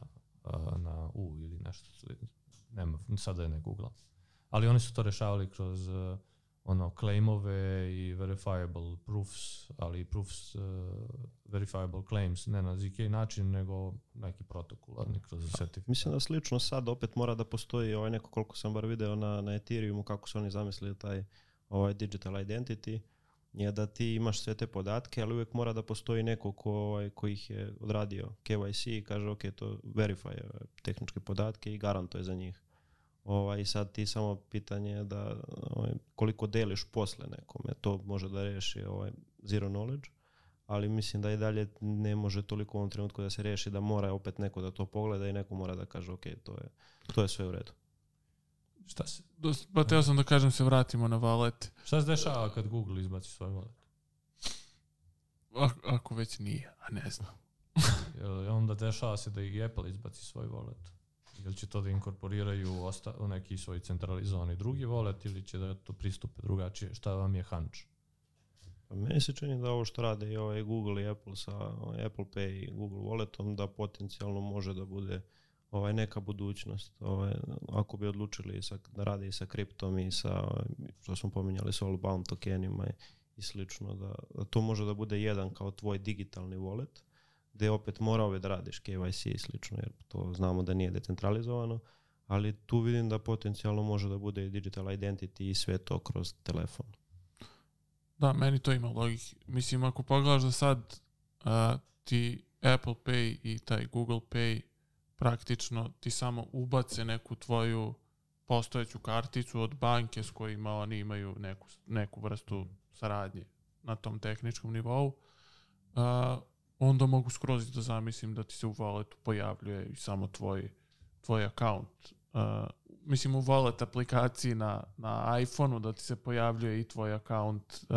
uh, na U ili nešto, nema, sada je ne googlam. Ali oni su to rješavali kroz uh, ono claimove i verifiable proofs, ali proofs uh, verifiable claims ne na zet ka način, nego neki protokolarni kroz certifikat. Mislim da slično sad opet mora da postoji ovaj neko, koliko sam bar video na, na Ethereumu kako su oni zamislili taj ovaj digital identity, je da ti imaš sve te podatke, ali uvijek mora da postoji neko ko, ovaj, ko ih je odradio K Y C i kaže ok, to verify tehničke podatke i garantuje za njih. Ovaj, sad ti samo pitanje da ovaj, koliko deliš posle nekome, to može da reši ovaj, zero knowledge, ali mislim da i dalje ne može toliko u ovom trenutku da se reši, da mora opet neko da to pogleda i neko mora da kaže ok, to je, to je sve u redu. Šta se? Pa teo sam da kažem se vratimo na wallet. Šta se dešava kad Google izbaci svoj wallet? Ako, ako već nije, a ne znam. Onda dešava se da i Apple izbaci svoj wallet. Ili će to da inkorporiraju osta, u neki svoj centralizovani drugi wallet ili će da to pristupe drugačije? Šta vam je hanč? Pa meni se čini da ovo što rade i ovaj Google i Apple sa Apple Pay i Google Walletom da potencijalno može da bude ovaj neka budućnost. Ovaj, ako bi odlučili sa, da rade i sa kriptom i sa, što smo pominjali, sa Allbound tokenima i, i slično, da, da to može da bude jedan kao tvoj digitalni wallet, gdje opet mora ove da radiš K Y C i slično, jer to znamo da nije decentralizovano, ali tu vidim da potencijalno može da bude i digital identity i sve to kroz telefon. Da, meni to ima logike. Mislim, ako pogledaš da sad a, ti Apple Pay i taj Google Pay praktično ti samo ubace neku tvoju postojeću karticu od banke s kojima oni imaju neku, neku vrstu saradnje na tom tehničkom nivou, a, onda mogu skroz da zamislim da ti se u walletu pojavljuje samo tvoj, tvoj account. Uh, mislim u wallet aplikaciji na, na iPhone-u da ti se pojavljuje i tvoj account uh,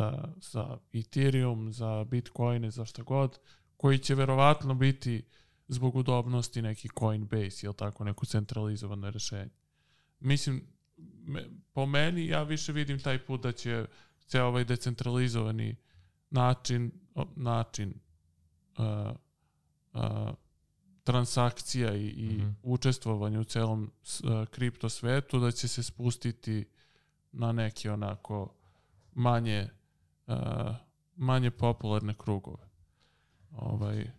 za Ethereum, za Bitcoine, za šta god, koji će verovatno biti zbog udobnosti neki Coinbase, jel tako, neko centralizovano rješenje. Mislim, me, po meni ja više vidim taj put da će se ovaj decentralizovani način, način Uh, uh, transakcija i, i mm-hmm. učestvovanje u celom uh, kripto svetu, da će se spustiti na neki onako manje uh, manje popularne krugove. Ovaj,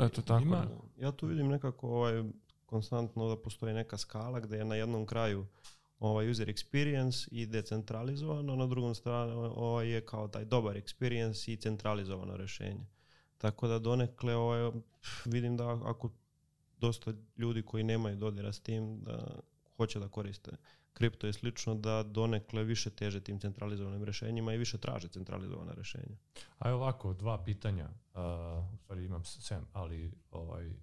eto tako. Ima, ja tu vidim nekako ovaj, konstantno da postoji neka skala gdje je na jednom kraju ovaj user experience i decentralizovano, na drugom stranu ovaj je kao taj dobar experience i centralizovano rješenje. Tako da donekle ovaj, vidim da ako dosta ljudi koji nemaju dodira s tim da hoće da koriste kripto i slično, da donekle više teže tim centralizovanim rješenjima i više traže centralizovana rješenja. Aj ovako, dva pitanja. Uh, u stvari imam sem, ali ovaj, uh,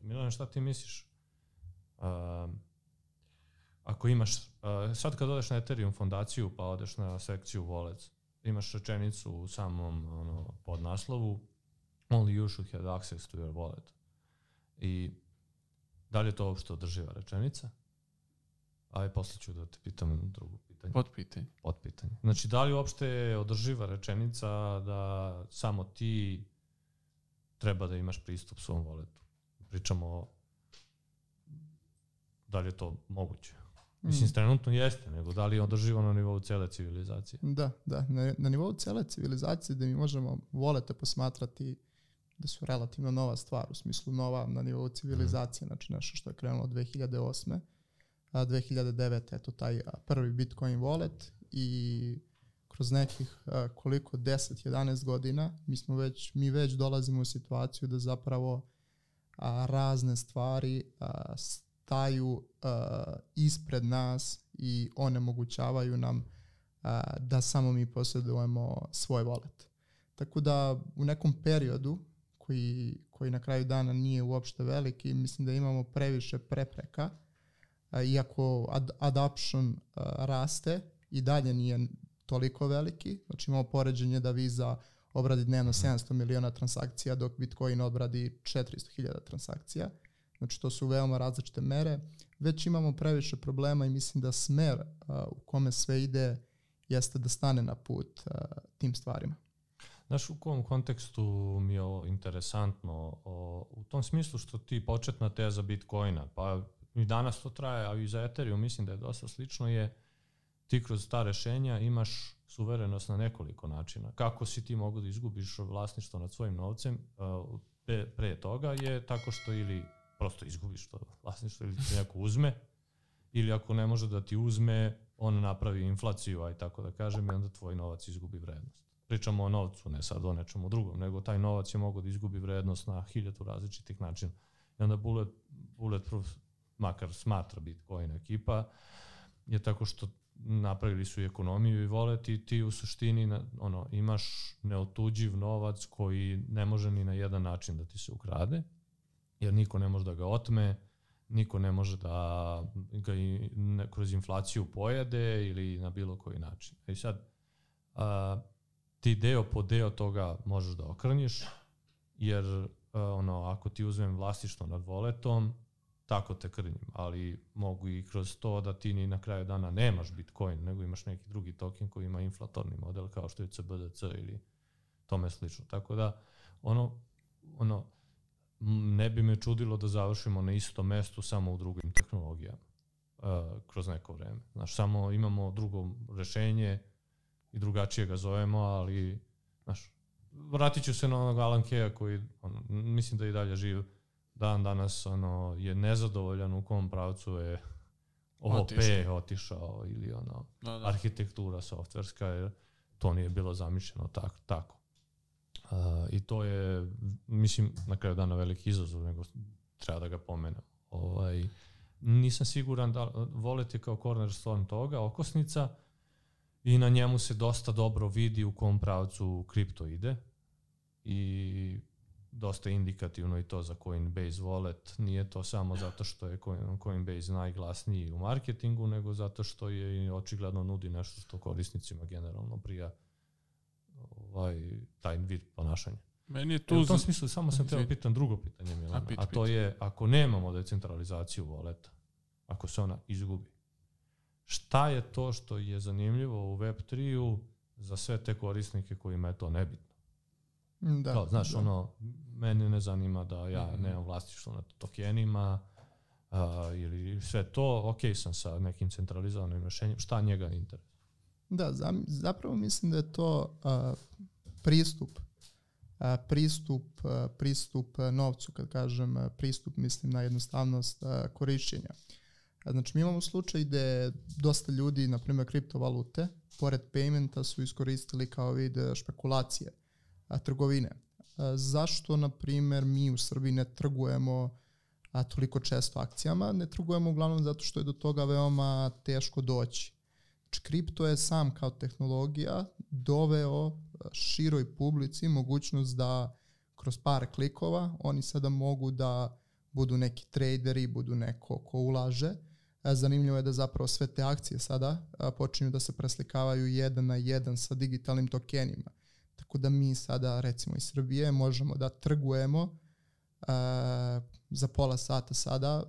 Milan, šta ti misliš? Uh, ako imaš, uh, sad kad odeš na Ethereum fondaciju pa odeš na sekciju wallets, imaš rečenicu u samom ono, podnaslovu only you should have access to your wallet. I da li je to uopšte održiva rečenica? Aj, poslije ću da te pitam drugo pitanje. Potpitanje. Potpitanje. Znači, da li uopšte je održiva rečenica da samo ti treba da imaš pristup svom walletu? Pričamo o da li je to moguće? Mislim, trenutno jeste, nego da li je održivo na nivou cele civilizacije? Da, da. Na, na nivou cele civilizacije da mi možemo volete posmatrati da su relativno nova stvar, u smislu nova na nivou civilizacije, mm. znači nešto što je krenulo od dve hiljade osme. A dve hiljade devete eto taj prvi Bitcoin wallet i kroz nekih a, koliko deset jedanaest godina mi, smo već, mi već dolazimo u situaciju da zapravo a, razne stvari a, staju uh, ispred nas i onemogućavaju nam uh, da samo mi posjedujemo svoj wallet. Tako da u nekom periodu koji, koji na kraju dana nije uopšte veliki, mislim da imamo previše prepreka, uh, iako ad- adoption uh, raste i dalje nije toliko veliki. Znači imamo poređenje da Visa obradi dnevno sedamsto miliona transakcija dok Bitcoin obradi četiristo hiljada transakcija. Znači to su veoma različite mere. Već imamo previše problema i mislim da smer a, u kome sve ide jeste da stane na put a, tim stvarima. Znaš u kom kontekstu mi je ovo interesantno? O, u tom smislu što ti početna teza Bitcoina, pa i danas to traje, a i za Ethereum mislim da je dosta slično, je ti kroz ta rešenja imaš suverenost na nekoliko načina. Kako si ti mogu da izgubiš vlasništvo nad svojim novcem pre toga je tako što ili prosto izgubiš to vlasništvo ili ti neko uzme, ili ako ne može da ti uzme, on napravi inflaciju, aj tako da kažem, i onda tvoj novac izgubi vrednost. Pričamo o novcu, ne sad o nečemu drugom, nego taj novac je mogao da izgubi vrednost na hiljadu različitih načina. I onda Bulletproof, makar smatra Bitcoin ekipa, je tako što napravili su i ekonomiju i wallet i ti u suštini imaš neotuđiv novac koji ne može ni na jedan način da ti se ukrade, jer niko ne može da ga otme, niko ne može da ga kroz inflaciju pojede ili na bilo koji način. I sad, ti deo po deo toga možeš da okrnjiš, jer ako ti uzmem vlasništvo nad walletom, tako te krnjim, ali mogu i kroz to da ti ni na kraju dana nemaš Bitcoin, nego imaš neki drugi token koji ima inflatorni model kao što je C B D C ili tome slično. Tako da, ono, ne bi me čudilo da završimo na istom mestu samo u drugim tehnologijama kroz neko vreme. Znaš, samo imamo drugo rešenje i drugačije ga zovemo, ali, znaš, vratit ću se na onog Alan Kaya koji, mislim da i dalje živ, dan danas je nezadovoljan u kom pravcu je O P otišao ili arhitektura softverska, jer to nije bilo zamišljeno tako. I to je, mislim, na kraju dana veliki izazov, nego treba da ga pomenem. Nisam siguran da Wallet je kao cornerstone toga, okosnica, i na njemu se dosta dobro vidi u kom pravcu kripto ide i dosta indikativno i to za Coinbase Wallet. Nije to samo zato što je Coinbase najglasniji u marketingu, nego zato što je očigledno nudi nešto što korisnicima generalno prija taj vid ponašanja. U tom smislu samo sam teo pitan drugo pitanje, Milana, a to je ako nemamo decentralizaciju walleta, ako se ona izgubi, šta je to što je zanimljivo u Web tri-u za sve te korisnike kojima je to nebitno? Da, znaš, ono, mene ne zanima da ja nemam vlasništvo nad tokenima ili sve to, okej sam sa nekim centralizovanim rešenjem, šta njega interesuje? Da, zapravo mislim da je to pristup, pristup, pristup novcu, kad kažem pristup, mislim na jednostavnost korišćenja. Znači, mi imamo slučaj gde dosta ljudi, na primjer kriptovalute, pored paymenta su iskoristili kao vid špekulacije, trgovine. Zašto, na primjer, mi u Srbiji ne trgujemo toliko često akcijama? Ne trgujemo uglavnom zato što je do toga veoma teško doći. Kripto je sam kao tehnologija doveo široj publici mogućnost da kroz par klikova oni sada mogu da budu neki traderi, budu neko ko ulaže. Zanimljivo je da zapravo sve te akcije sada počinju da se preslikavaju jedan na jedan sa digitalnim tokenima. Tako da mi sada, recimo iz Srbije, možemo da trgujemo za pola sata sada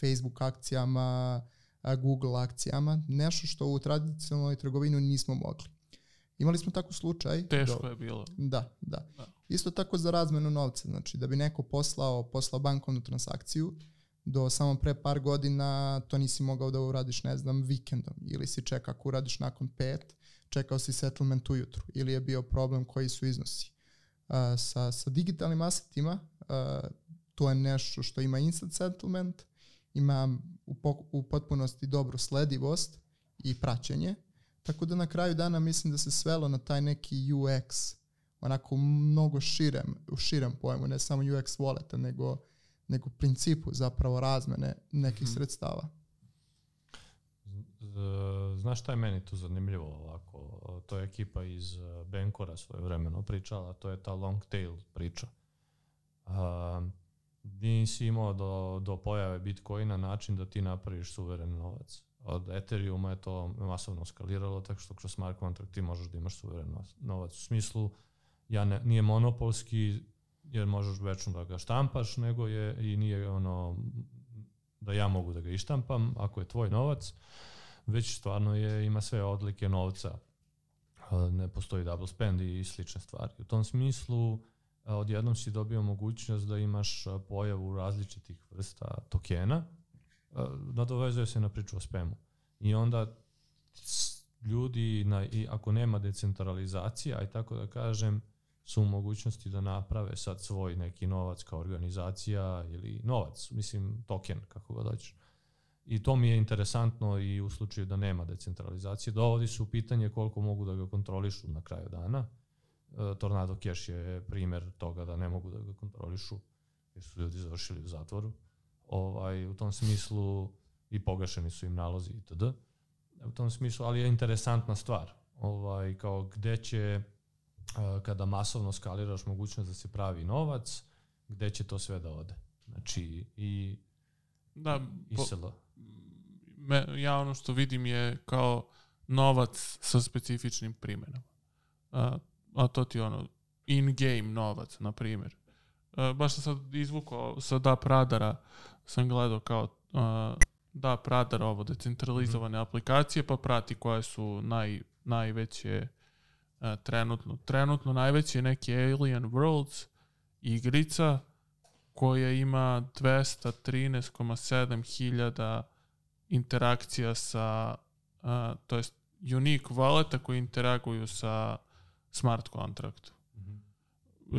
Facebook akcijama, Google akcijama, nešto što u tradicionalnoj trgovini nismo mogli. Imali smo tako slučaj. Teško je bilo. Da, da. Isto tako za razmenu novca, znači da bi neko poslao bankovnu transakciju, do samo pre par godina to nisi mogao da uradiš, ne znam, vikendom, ili si čekao, ako uradiš nakon pet, čekao si settlement ujutru, ili je bio problem koji su iznosi. Sa digitalnim asetima to je nešto što ima instant settlement, ima u potpunosti dobru sledivost i praćenje, tako da na kraju dana mislim da se svelo na taj neki U X, onako mnogo širem pojmu, ne samo U X walleta, nego principu zapravo razmene nekih sredstava. Znaš šta je meni tu zanimljivo ovako? To je ekipa iz Bancora svoje vremeno pričala, to je ta long tail priča. Nisi imao do pojave Bitcoina način da ti napraviš suveren novac. Od Ethereuma je to masovno skaliralo, tako što kroz smart contract ti možeš da imaš suveren novac. U smislu, nije monopolski jer možeš večno da ga štampaš, nego je i nije ono da ja mogu da ga ištampam ako je tvoj novac, već stvarno ima sve odlike novca. Ne postoji double spend i slične stvari. U tom smislu odjednom si dobio mogućnost da imaš pojavu različitih vrsta tokena, nadovezuje se na priču o spamu. I onda ljudi, na, i ako nema decentralizacije, aj tako da kažem, su u mogućnosti da naprave sad svoj neki novac kao organizacija ili novac, mislim token, kako god hoćeš. I to mi je interesantno i u slučaju da nema decentralizacije. Dovodi su u pitanje koliko mogu da ga kontrolišu na kraju dana. E, Tornado Cash je primer toga da ne mogu da ga kontrolišu jer su ljudi završili u zatvoru. Ovaj, u tom smislu i pogašeni su im nalozi itd. U tom smislu, ali je interesantna stvar. Ovaj, kao gde će, kada masovno skaliraš mogućnost da se pravi novac, gde će to sve da ode? Znači i da, iselo. Me, ja ono što vidim je kao novac sa specifičnim primjenama. A, a to ti je ono in-game novac, na primjer. A, baš sam sad izvukao sa D A P radara, sam gledao kao a, D A P radar, ovo decentralizovane mm. aplikacije, pa prati koje su naj, najveće a, trenutno. Trenutno najveći je neki Alien Worlds igrica koja ima dvesta trinaest zarez sedam hiljada interakcija sa, uh, to jest unique valeta koji interaguju sa smart kontraktom. Mm-hmm.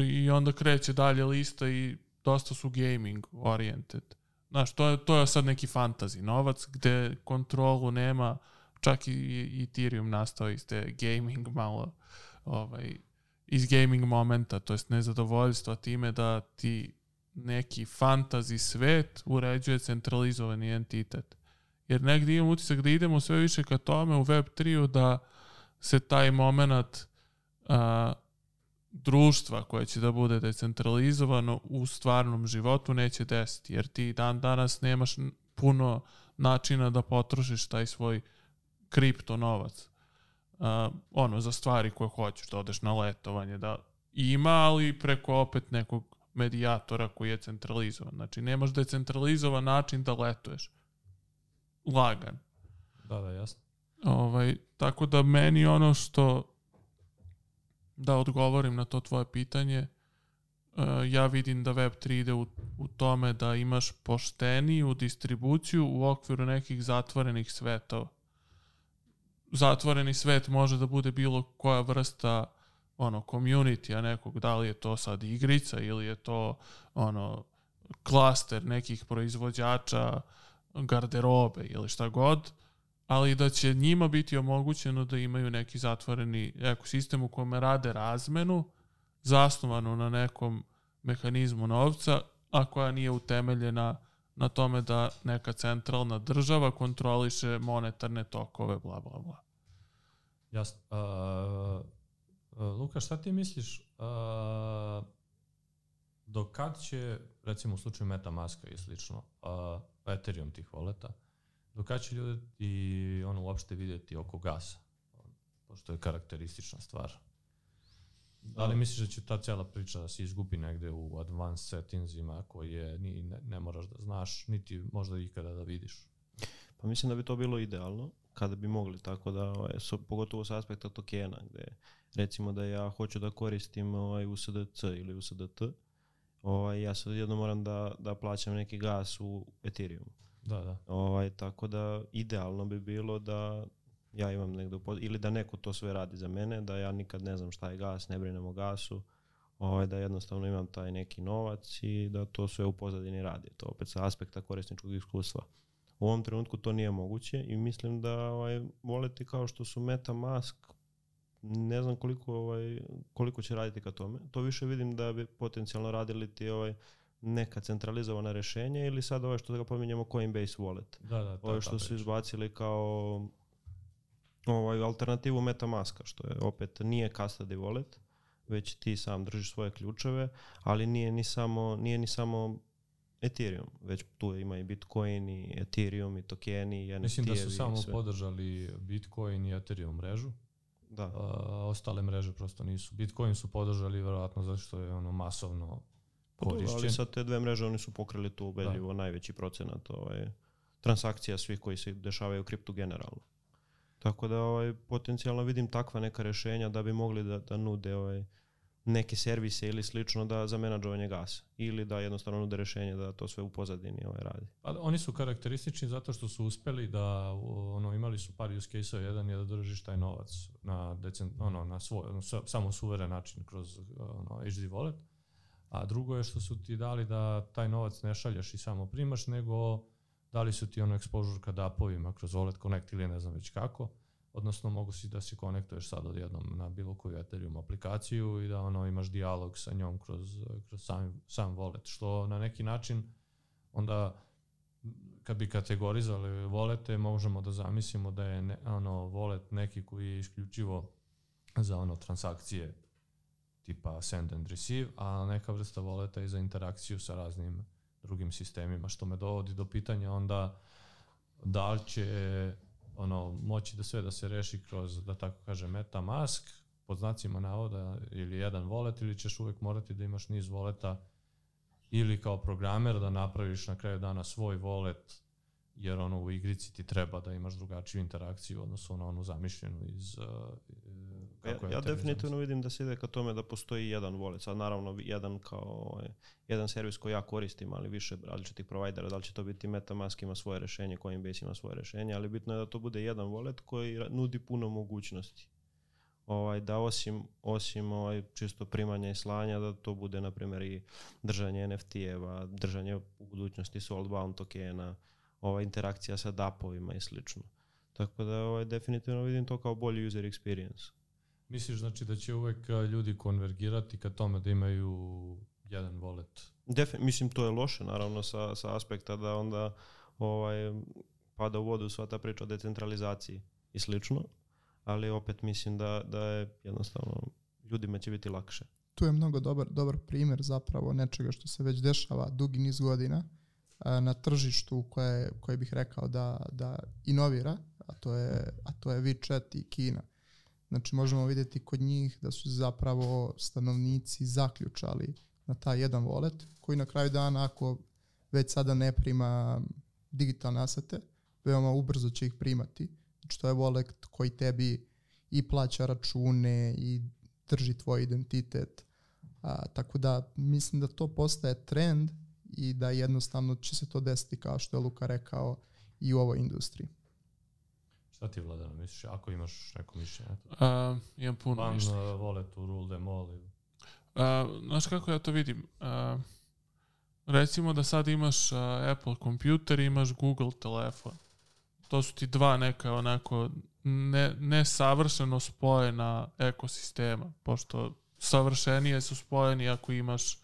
I onda kreće dalje lista i dosta su gaming oriented. Znaš, to je, to je sad neki fantasy novac gde kontrolu nema, čak i Ethereum nastao iz te gaming malo, ovaj, iz gaming momenta, to jest nezadovoljstva time da ti neki fantasy svet uređuje centralizovani entitet. Jer negdje imam utisak da idemo sve više ka tome u web tri da se taj moment a, društva koje će da bude decentralizovano u stvarnom životu neće desiti. Jer ti dan danas nemaš puno načina da potrošiš taj svoj kripto novac. A, ono, za stvari koje hoćeš, da odeš na letovanje, da ima, ali preko opet nekog medijatora koji je centralizovan. Znači, nemaš decentralizovan način da letuješ. Lagan. Da, da, jasno. Ovaj, tako da meni ono što, da odgovorim na to tvoje pitanje, uh, ja vidim da web tri ide u, u tome da imaš pošteniju distribuciju u okviru nekih zatvorenih svetova. Zatvoreni svet može da bude bilo koja vrsta ono community-a nekog, da li je to sad igrica ili je to ono klaster nekih proizvođača garderobe ili šta god, ali da će njima biti omogućeno da imaju neki zatvoreni ekosistem u kome rade razmenu zasnovanu na nekom mehanizmu novca, a koja nije utemeljena na tome da neka centralna država kontroliše monetarne tokove, bla, bla, bla. Jasno. Uh... Luka, šta ti misliš, a, do kad će, recimo u slučaju MetaMaska i slično, a, Ethereum tih voleta, do kad će ljudi i ono uopšte vidjeti oko gasa, pošto je karakteristična stvar? Da li misliš da će ta cijela priča da se izgubi negde u advanced settingsima koje ni, ne, ne moraš da znaš, niti možda ikada da vidiš? Pa mislim da bi to bilo idealno, kada bi mogli, tako da, pogotovo s aspekta tokena, gde recimo da ja hoću da koristim ovaj, U S D C ili U S D T, ovaj, ja sad jedno moram da, da plaćam neki gas u Ethereum. Da, da. Ovaj, tako da idealno bi bilo da ja imam negdje ili da neko to sve radi za mene, da ja nikad ne znam šta je gas, ne brinem o gasu, ovaj, da jednostavno imam taj neki novac i da to sve u pozadini radi. To opet sa aspekta korisničkog iskustva. U ovom trenutku to nije moguće i mislim da ovaj, voleti kao što su MetaMask, ne znam koliko, ovaj, koliko će raditi ka tome. To više vidim da bi potencijalno radili ti ovaj, neka centralizovana rješenja ili sad ovaj što ga pominjamo Coinbase Wallet. Da, da, ovo što su izbacili kao ovaj, alternativu MetaMaska, što je opet nije custody wallet, već ti sam držiš svoje ključeve, ali nije ni samo, nije ni samo Ethereum, već tu ima i Bitcoin i Ethereum i tokeni i N F T-evi. Mislim da su samo podržali Bitcoin i Ethereum mrežu. Da. A, ostale mreže prosto nisu. Bitcoin su podržali vjerojatno zato što je ono masovno korišćen. Ali sad te dve mreže oni su pokrili tu ubedljivo najveći procenat ovaj, transakcija svih koji se dešavaju u kriptu generalno. Tako da ovaj, potencijalno vidim takva neka rješenja da bi mogli da, da nude ovaj, neke servise ili slično da za menadžovanje gasa ili da jednostavno nude rješenje da to sve u pozadini ovaj radi. Pa oni su karakteristični zato što su uspjeli da ono, imali su par use case-ova, jedan je da držiš taj novac na, decent, ono, na svoj, samo suveren način kroz ono, H D wallet, a drugo je što su ti dali da taj novac ne šaljaš i samo primaš, nego dali su ti ono exposure ka dapovima kroz Wallet Connect ili ne znam već kako. Odnosno mogu si da se konektuješ sad odjednom na bilo koju Ethereum aplikaciju i da ono imaš dijalog sa njom kroz, kroz sam, sam wallet, što na neki način onda kad bi kategorizali wallete možemo da zamislimo da je ne, ono, wallet neki koji je isključivo za ono transakcije tipa send and receive, a neka vrsta walleta je za interakciju sa raznim drugim sistemima, što me dovodi do pitanja onda da li će ono, moći da sve da se reši kroz, da tako kažem, MetaMask, pod znacima navoda, ili jedan wallet, ili ćeš uvijek morati da imaš niz walleta ili kao programer da napraviš na kraju dana svoj wallet, jer ono u igrici ti treba da imaš drugačiju interakciju odnosno na onu zamišljenu iz... Kako ja ja definitivno vidim da se ide ka tome da postoji jedan wallet, sad naravno jedan kao jedan servis koji ja koristim, ali više različitih provajdera, da li će to biti MetaMask ima svoje rješenje, Coinbase ima svoje rješenje, ali bitno je da to bude jedan wallet koji nudi puno mogućnosti. Ovaj, da osim, osim ovaj, čisto primanja i slanja, da to bude na primjer i držanje N F T-eva, držanje u budućnosti Soulbound tokena, ova interakcija sa dapovima i slično. Tako da ovaj, definitivno vidim to kao bolji user experience. Misliš znači da će uvijek ljudi konvergirati ka tome da imaju jedan wallet? Defi- mislim to je loše naravno sa, sa aspekta da onda ovaj, pada u vodu sva ta priča o decentralizaciji i slično, ali opet mislim da, da je jednostavno ljudima će biti lakše. Tu je mnogo dobar, dobar primjer zapravo nečega što se već dešava dugi niz godina na tržištu koje, koje bih rekao da, da inovira, a to je, a to je WeChat i Kina. Znači možemo vidjeti kod njih da su zapravo stanovnici zaključali na taj jedan wallet koji na kraju dana ako već sada ne prima digitalne asete, veoma ubrzo će ih primati. Znači to je wallet koji tebi i plaća račune i drži tvoj identitet. A, tako da mislim da to postaje trend i da jednostavno će se to desiti kao što je Luka rekao i u ovoj industriji. Šta ti, Vladana, misliš? Ako imaš neko mišljenje? Uh, imam puno mišljenja. Ban wallet u rule them all. Uh, znaš kako ja to vidim? Uh, recimo da sad imaš uh, Apple kompjuter i imaš Google telefon. To su ti dva neka onako ne, nesavršeno spojena ekosistema, pošto savršenije su spojeni ako imaš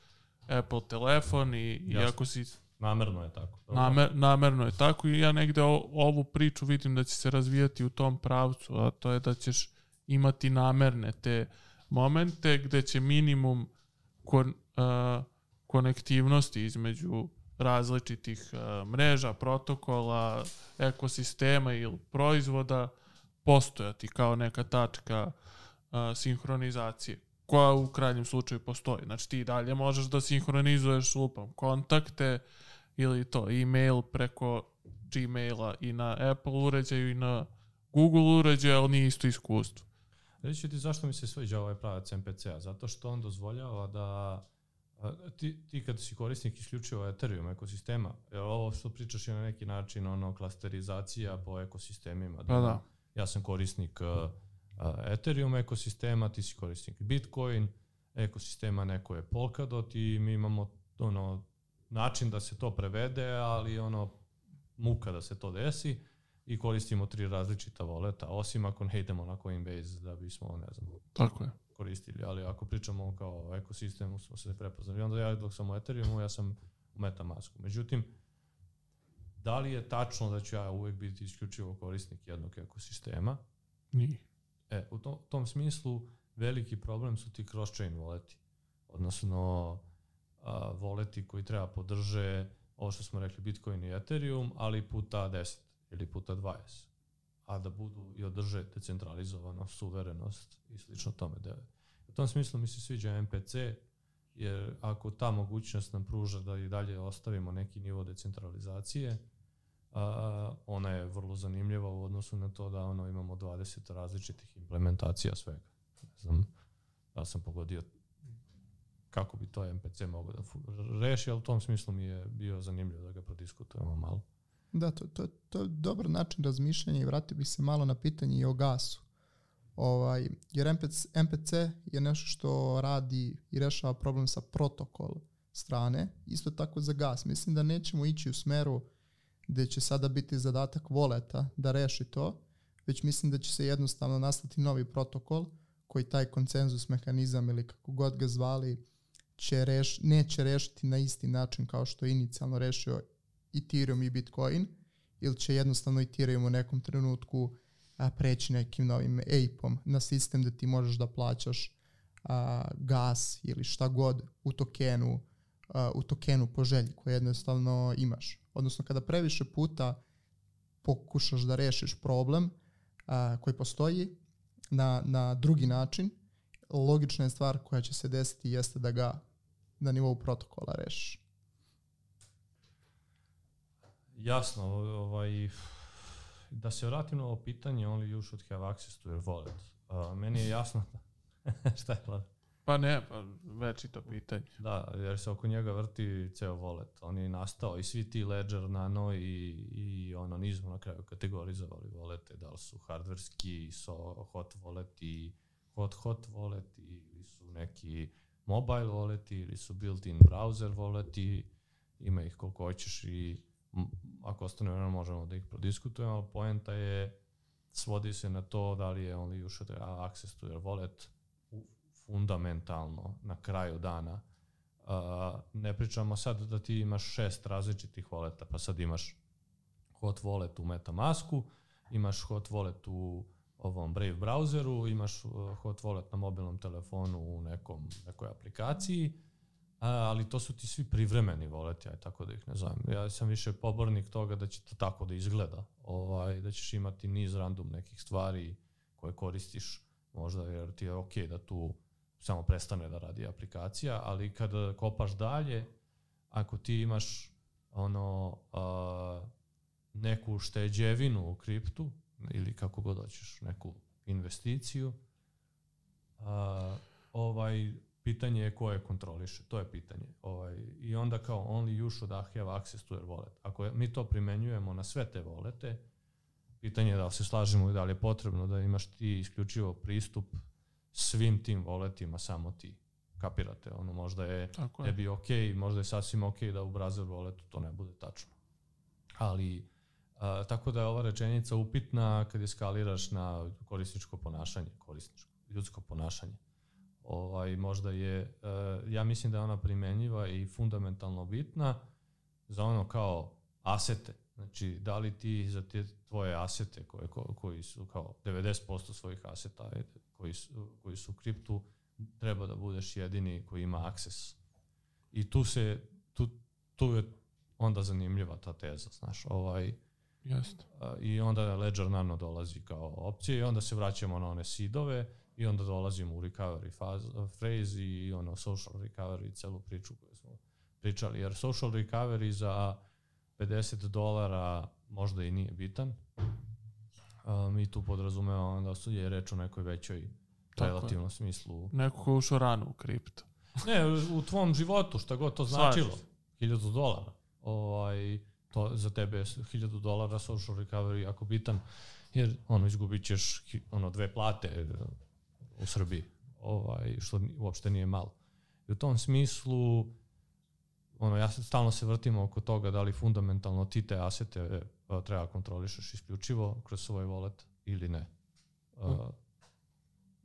Apple telefon i, i ako si... Namerno je tako. Namer, namerno je tako i ja negde o, ovu priču vidim da će se razvijati u tom pravcu, a to je da ćeš imati namerne te momente gde će minimum kon, uh, konektivnosti između različitih uh, mreža, protokola, ekosistema ili proizvoda postojati kao neka tačka uh, sinhronizacije, koja u krajnjem slučaju postoji. Znači ti dalje možeš da sinhronizuješ lupom kontakte ili to e-mail preko Gmaila i na Apple uređaju i na Google uređaju, ali nije isto iskustvo. Reći ću ti zašto mi se sviđa ovaj pravac M P C-a, zato što on dozvoljava da ti, ti kad si korisnik isključivo Ethereum ekosistema, jer ovo što pričaš je na neki način ono klasterizacija po ekosistemima. Da, da. Ja sam korisnik Ethereum ekosistema, ti si korisnik Bitcoin ekosistema, neko je Polkadot i mi imamo ono, način da se to prevede, ali ono muka da se to desi i koristimo tri različita voleta, osim ako ne idemo na Coinbase da bismo, ne znam, tako je, koristili, ali ako pričamo kao o ekosistemu smo se prepoznali, onda ja dok sam u Ethereumu, ja sam u MetaMasku. Međutim, da li je tačno da ću ja uvijek biti isključivo korisnik jednog ekosistema? Nije. E, u tom, tom smislu veliki problem su ti cross-chain voleti, odnosno a, voleti koji treba podrže, ovo što smo rekli, Bitcoin i Ethereum, ali puta deset ili puta dvadeset, a da budu i održe decentralizovano suverenost i slično tome. U tom smislu mi se sviđa M P C, jer ako ta mogućnost nam pruža da i dalje ostavimo neki nivo decentralizacije, Uh, ona je vrlo zanimljiva u odnosu na to da ono, imamo dvadeset različitih implementacija svega. Ne znam da sam pogodio kako bi to M P C mogao da reši, ali u tom smislu mi je bio zanimljivo da ga prodiskutujemo malo. Da, to, to, to je dobar način razmišljanja i vratio bih se malo na pitanje i o gasu. Ovaj, jer M P C je nešto što radi i rešava problem sa protokol strane, isto tako za gas. Mislim da nećemo ići u smeru gde će sada biti zadatak voleta da reši to, već mislim da će se jednostavno nastati novi protokol koji taj konsenzus mehanizam ili kako god ga zvali će reš, neće rešiti na isti način kao što je inicijalno rešio Ethereum i Bitcoin, ili će jednostavno Ethereum u nekom trenutku a, preći nekim novim A P E-om na sistem da ti možeš da plaćaš a, gas ili šta god u tokenu, a, u tokenu po želji koje jednostavno imaš. Odnosno kada previše puta pokušaš da rešiš problem a, koji postoji na, na drugi način, logična je stvar koja će se desiti jeste da ga na nivou protokola rešiš. Jasno, ovaj, da se vratim na ovo pitanje, only you should have access to your wallet. Uh, meni je jasno šta je Vlada? Pa ne, pa već i to pitanje. Da, jer se oko njega vrti ceo wallet. On je nastao i svi ti Ledger Nano i, i ono, nismo na kraju kategorizovali wallete, da li su hardverski, so, hot wallet i hot hot wallet ili su neki mobile wallet ili su built-in browser wallet, ima ih koliko hoćeš i ako ostane, možemo da ih prodiskutujemo, ali poenta je, svodi se na to da li je only you should have access to your wallet fundamentalno na kraju dana. Uh, ne pričamo sad da ti imaš šest različitih voleta, pa sad imaš hot wallet u MetaMasku, imaš hot wallet u ovom Brave browseru, imaš hot wallet na mobilnom telefonu u nekom, nekoj aplikaciji, ali to su ti svi privremeni voleti, aj tako da ih ne znam. Ja sam više pobornik toga da će to tako da izgleda, ovaj, da ćeš imati niz random nekih stvari koje koristiš, možda jer ti je ok da tu samo prestane da radi aplikacija, ali kada kopaš dalje, ako ti imaš ono a, neku šteđevinu u kriptu ili kako god hoćeš, neku investiciju, a, ovaj... Pitanje je ko je kontroliše, to je pitanje. Ovaj, i onda kao only you should have access to your wallet. Ako mi to primenjujemo na sve te volete, pitanje je da li se slažemo i da li je potrebno da imaš ti isključivo pristup svim tim voletima, samo ti. Kapirate, ono možda je tebi ok, možda je sasvim ok da u browser voletu to ne bude tačno. Ali, a, tako da je ova rečenica upitna kad eskaliraš na korisničko ponašanje, korisničko, ljudsko ponašanje. Ovaj, možda je, ja mislim da je ona primenjiva i fundamentalno bitna za ono kao asete. Znači, da li ti za te tvoje asete koje, ko, koji su kao devedeset posto svojih aseta koji su, koji su u kriptu, treba da budeš jedini koji ima akses. I tu se, tu, tu je onda zanimljiva ta teza, znaš, ovaj. Jeste. I onda Ledger Nano dolazi kao opcija i onda se vraćamo na one seedove. I onda dolazimo u recovery phase i ono social recovery, celu priču koju smo pričali. Jer social recovery za pedeset dolara možda i nije bitan. Mi um, tu podrazumevamo da su je reč o nekoj većoj relativnom smislu. Neko ko je ušao rano u kripto. Ne, u tvom životu, šta god to značilo. Hiljadu dolara. Ovaj, to za tebe je hiljadu dolara social recovery jako bitan. Jer ono, izgubit ćeš ono, dve plate u Srbiji, ovaj, što uopšte nije malo. I u tom smislu, ono, ja stalno se vrtimo oko toga da li fundamentalno ti te asete treba kontrolišaš isključivo kroz svoj wallet ili ne. Uh,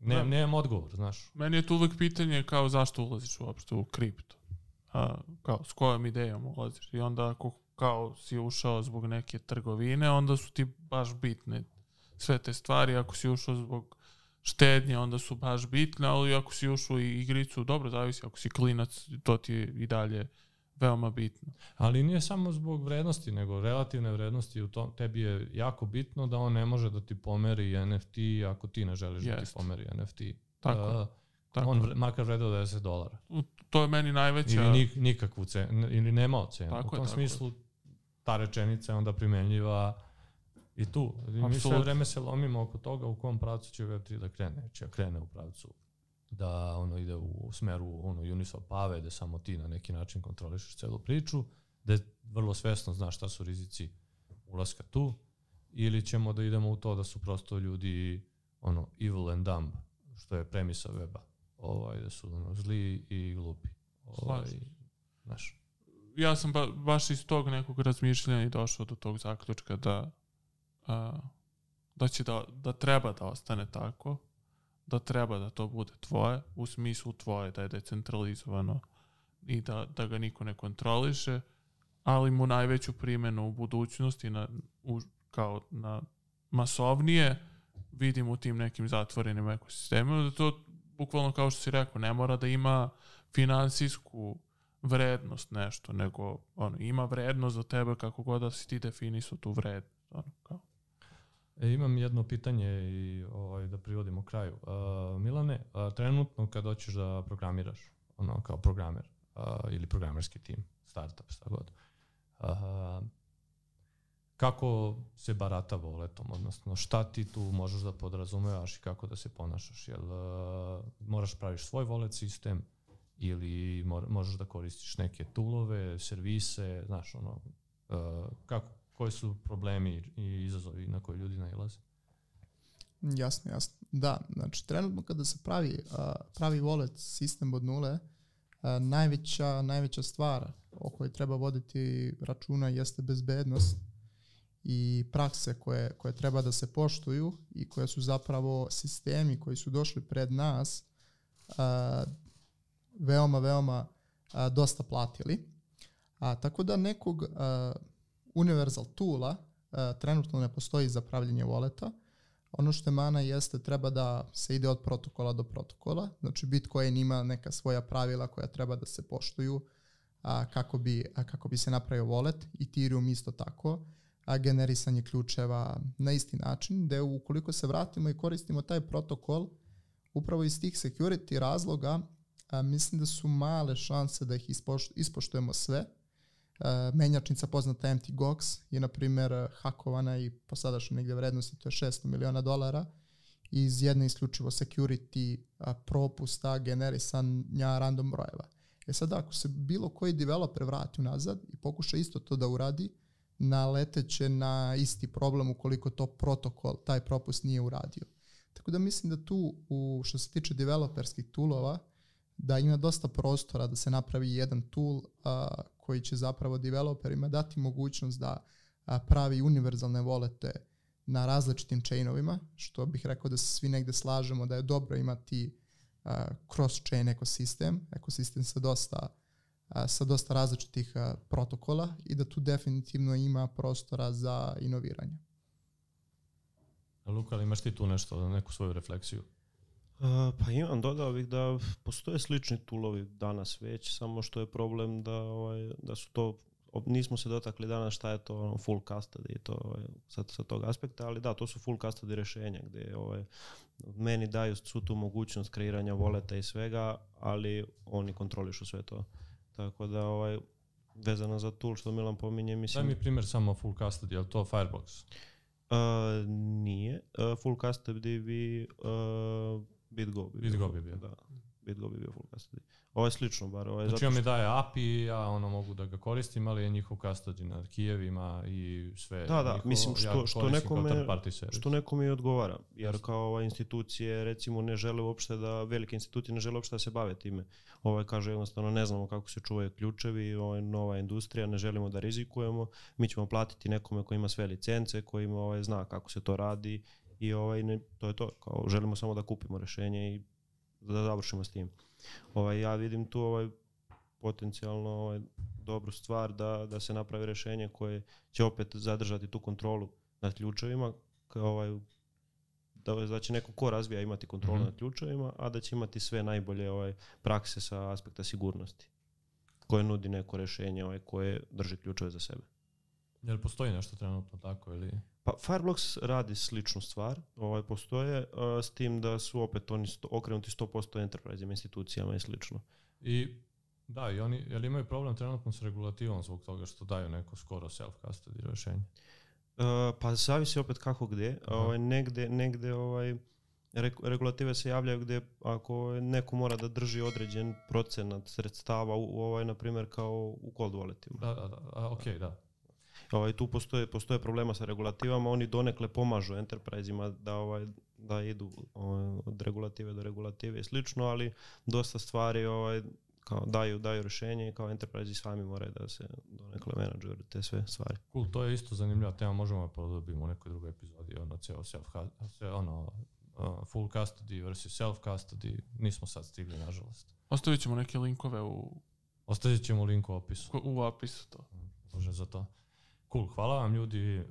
ne, nemam odgovor, znaš. Meni je tu uvek pitanje kao zašto ulaziš uopšte u kripto, a, kao s kojom idejom ulaziš i onda ako kao si ušao zbog neke trgovine, onda su ti baš bitne sve te stvari, ako si ušao zbog štednje, onda su baš bitne, ali ako si ušao i igricu, dobro, zavisi, ako si klinac, to ti je i dalje veoma bitno. Ali nije samo zbog vrednosti, nego relativne vrednosti, u tom, tebi je jako bitno da on ne može da ti pomeri N F T ako ti ne želiš Jest. da ti pomeri N F T. Tako. Da, Tako. On vre, makar vredao deset dolara. To je meni najveća... Ili, nik, nikakvu cenu, ili nemao cenu. Tako, u tom tako. smislu ta rečenica je onda primenljiva i tu. I mi sve vreme se lomimo oko toga u kom pravcu će Web tri da krene. Će krene u pravcu da ono ide u smeru ono Uniswap-ave, da samo ti na neki način kontrolišeš celu priču, da vrlo svesno znaš šta su rizici ulaska tu, ili ćemo da idemo u to da su prosto ljudi ono evil and dumb, što je premisa weba, ovaj, da su ono zli i glupi. Ovaj, znaš. Ja sam ba, baš iz tog nekog razmišljanja i došao do tog zaključka da a, da će da, da treba da ostane tako, da treba da to bude tvoje, u smislu tvoje, da je decentralizovano i da, da ga niko ne kontroliše, ali mu najveću primjenu u budućnosti na, u, kao na masovnije vidim u tim nekim zatvorenim ekosistemima, da to bukvalno kao što si rekao, ne mora da ima finansijsku vrednost nešto, nego ono, ima vrednost za tebe kako god da si ti definisao tu vrednost. Ono, kao. E, imam jedno pitanje i ovaj, da privodimo kraju. Uh, Milane, uh, trenutno kad hoćeš da programiraš, ono kao programer uh, ili programerski tim, startup, šta god, uh, kako se barata voletom, odnosno šta ti tu možeš da podrazumevaš i kako da se ponašaš? Jel uh, moraš praviš svoj volet sistem ili mo- možeš da koristiš neke toolove, servise, znaš ono, uh, kako? Koji su problemi i izazovi na koje ljudi nailaze? Jasno, jasno. Da, znači trenutno kada se pravi, pravi wallet sistem od nule, najveća, najveća stvar o kojoj treba voditi računa jeste bezbednost i prakse koje, koje treba da se poštuju i koje su zapravo sistemi koji su došli pred nas veoma, veoma dosta platili. A, tako da nekog... Universal toola uh, trenutno ne postoji za pravljenje walleta. Ono što je mana jeste treba da se ide od protokola do protokola. Znači Bitcoin ima neka svoja pravila koja treba da se poštuju uh, kako bi, uh, kako bi se napravio wallet. Ethereum isto tako. Uh, generisanje ključeva na isti način. Da ukoliko se vratimo i koristimo taj protokol, upravo iz tih security razloga uh, mislim da su male šanse da ih ispoštu, ispoštujemo sve. Uh, menjačnica poznata M T G O X je na primjer hakovana i po sadašnjoj negdje vrednosti to je šesto miliona dolara iz jedne isključivo security uh, propusta generisanja random brojeva. E sad ako se bilo koji developer vrati unazad i pokuša isto to da uradi, naleteće na isti problem ukoliko to protokol, taj propust nije uradio. Tako da mislim da tu u, što se tiče developerskih toolova da ima dosta prostora da se napravi jedan tool uh, koji će zapravo developerima dati mogućnost da pravi univerzalne volete na različitim chainovima, što bih rekao da se svi negde slažemo da je dobro imati cross-chain ekosistem, ekosistem sa dosta, sa dosta različitih protokola i da tu definitivno ima prostora za inoviranje. Luka, imaš ti tu nešto, neku svoju refleksiju? Uh, pa imam, dodao bih da postoje slični toolovi danas već, samo što je problem da, ovaj, da su to, nismo se dotakli danas šta je to ono, full custody to, ovaj, sa, sa tog aspekta, ali da, to su full custody rješenja gdje ovaj, meni daju su tu mogućnost kreiranja voleta i svega, ali oni kontrolišu sve to. Tako da, ovaj, vezano za tool što Milan pominje, mislim... Daj mi primjer samo full custody, je li to Fireblocks? Uh, nije. Uh, full custody bi... Uh, BitGo bi bio, bi bio. Da. BitGo bi bio full custody. Ovo je slično bar. Ovo je znači zato što... on mi daje A P I, ja ono mogu da ga koristim, ali je njihov custody nad Kijevima i sve. Da, da, njihovo, mislim što, ja što, nekome, što nekome i odgovara. Jer kao ova institucije recimo ne žele uopšte da, velike institucije ne žele uopšte da se bave time. Ovaj kaže jednostavno ne znamo kako se čuvaju ključevi, ovaj, nova industrija, ne želimo da rizikujemo. Mi ćemo platiti nekome koji ima sve licence, koji ima, ovaj, zna kako se to radi. I ovaj, ne, to je to, kao želimo samo da kupimo rješenje i da završimo s tim. Ovaj, ja vidim tu ovaj, potencijalno ovaj, dobru stvar da, da se napravi rješenje koje će opet zadržati tu kontrolu nad ključevima, kao, ovaj, da, da će neko ko razvija imati kontrolu mm-hmm. nad ključevima, a da će imati sve najbolje ovaj, prakse sa aspekta sigurnosti koje nudi neko rješenje ovaj, koje drži ključeve za sebe. Jel postoji nešto trenutno tako ili... Pa Fireblocks radi sličnu stvar, ovaj, postoje, uh, s tim da su opet oni sto, okrenuti sto posto enterprise institucijama i slično. I da, i oni jel imaju problem trenutno s regulativom zbog toga što daju neko skoro self-custody rješenje? Uh, pa zavisi opet kako gdje, ovaj, negde, negde ovaj, regulative se javljaju gdje ako neko mora da drži određen procenat sredstava u ovaj, na primjer, kao u cold walletima. Da, da, da, okej, da. Ovaj, tu postoje, postoje problema sa regulativama, oni donekle pomažu enterprise-ima da, ovaj, da idu ovaj, od regulative do regulative i slično, ali dosta stvari ovaj, kao daju, daju rješenje i kao enterprise-i sami moraju da se donekle menadžuju te sve stvari. Cool, to je isto zanimljiva tema, možemo podobiti u nekoj drugoj epizodi, ono, ceo self, ono, uh, full custody versus self custody, nismo sad stigli, nažalost. Ostavit ćemo neke linkove u... Ostavit ćemo link u opisu. U opisu, to. Može za to. Cool, hvala vam ljudi, uh,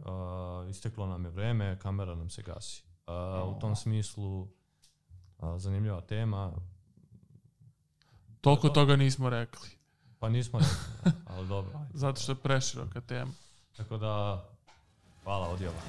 isteklo nam je vreme, kamera nam se gasi. Uh, oh. U tom smislu, uh, zanimljiva tema. Toliko to... toga nismo rekli. Pa nismo rekli, ali dobro. Zato što je preširoka tema. Tako da, hvala, odjela.